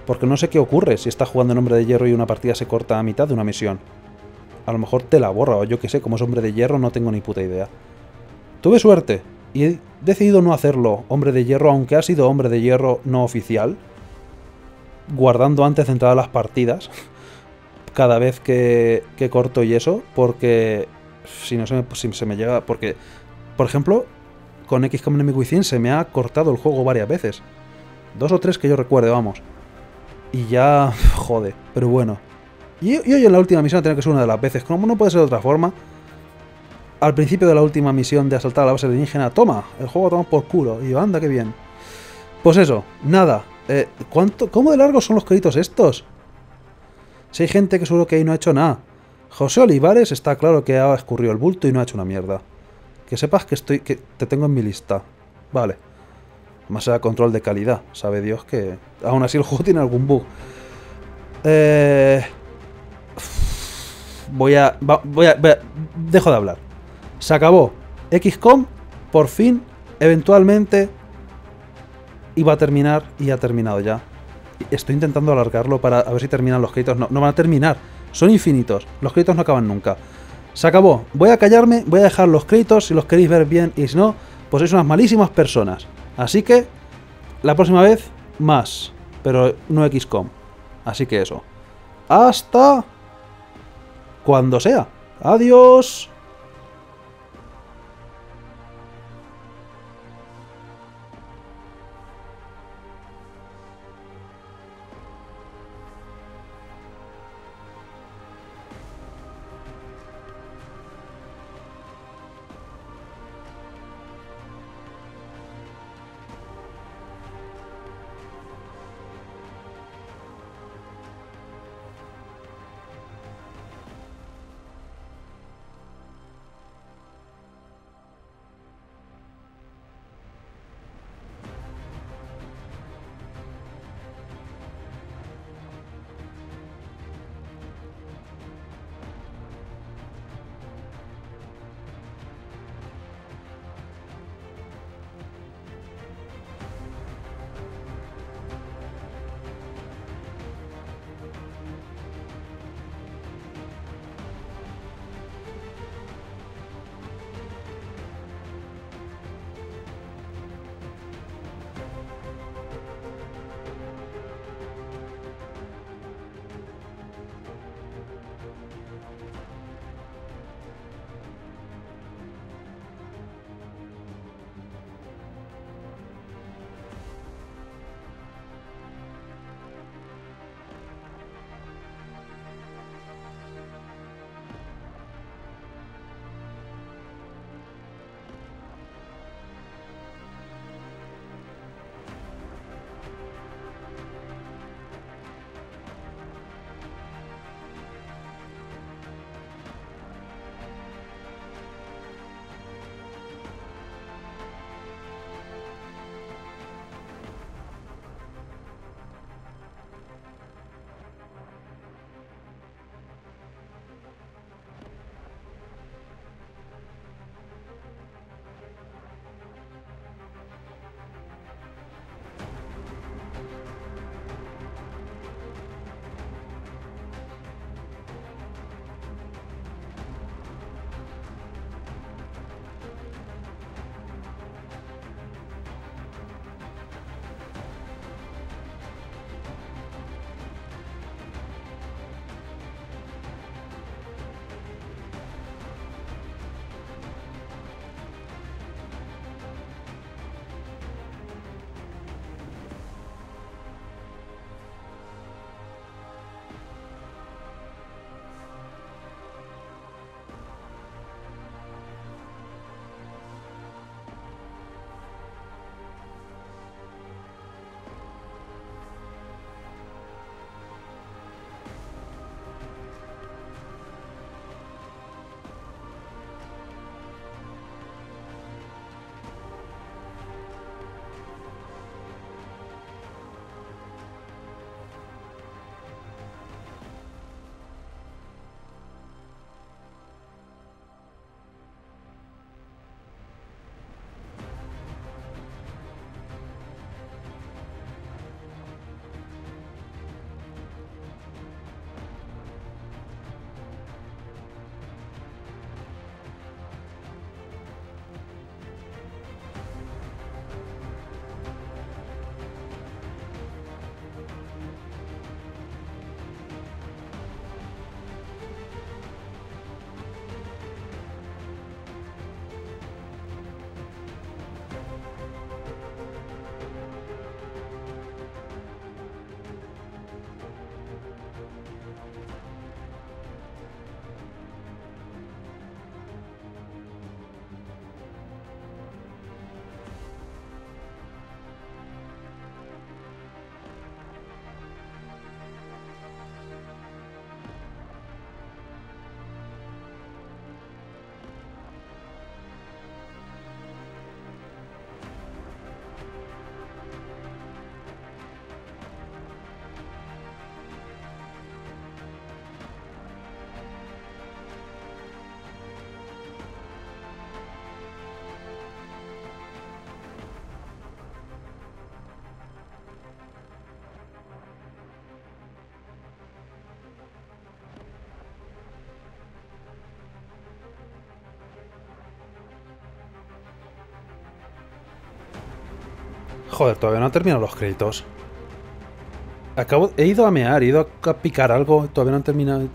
Porque no sé qué ocurre si estás jugando en Hombre de Hierro y una partida se corta a mitad de una misión. A lo mejor te la borra, o yo que sé, como es Hombre de Hierro no tengo ni puta idea. Tuve suerte, y he decidido no hacerlo Hombre de Hierro, aunque ha sido Hombre de Hierro no oficial, guardando antes de entrar a las partidas, cada vez que corto y eso, porque si no se me llega... Porque, por ejemplo, con XCOM Enemy Within se me ha cortado el juego varias veces. 2 o 3 que yo recuerde, vamos. Y ya... jode, pero bueno. Y hoy en la última misión tenía que ser una de las veces, como no puede ser de otra forma. Al principio de la última misión de asaltar a la base alienígena, toma, el juego toma por culo. Y yo, anda, qué bien. Pues eso, nada. ¿Cómo de largos son los créditos estos? Si hay gente que seguro que ahí no ha hecho nada. José Olivares está claro que ha escurrido el bulto y no ha hecho una mierda. Que sepas que te tengo en mi lista. Vale. Más allá control de calidad, sabe Dios que... Aún así el juego tiene algún bug. Dejo de hablar. Se acabó. XCOM, por fin, eventualmente, iba a terminar y ha terminado ya. Estoy intentando alargarlo para a ver si terminan los créditos. No van a terminar. Son infinitos. Los créditos no acaban nunca. Se acabó. Voy a callarme, voy a dejar los créditos si los queréis ver bien, y si no, pues sois unas malísimas personas. Así que, la próxima vez, más. Pero no XCOM. Así que eso. Hasta... cuando sea. Adiós. Joder, todavía no han terminado los créditos. He ido a mear, he ido a picar algo, todavía no han terminado.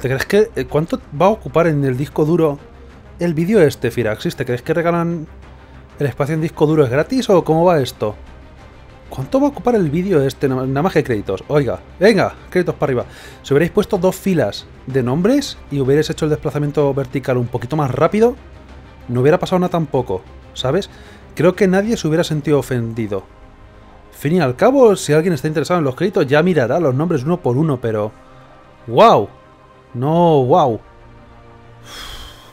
¿Te crees que cuánto va a ocupar en el disco duro el vídeo este, Firaxis? ¿Te crees que regalan el espacio en disco duro es gratis o cómo va esto? ¿Cuánto va a ocupar el vídeo este? Nada más que créditos. Oiga, venga, créditos para arriba. Si hubierais puesto dos filas de nombres y hubierais hecho el desplazamiento vertical un poquito más rápido, no hubiera pasado nada tampoco, ¿sabes? Creo que nadie se hubiera sentido ofendido. Fin y al cabo, si alguien está interesado en los créditos, ya mirará los nombres uno por uno, pero... ¡Wow! No, wow.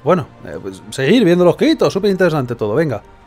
Bueno, pues seguir viendo los créditos, súper interesante todo, venga.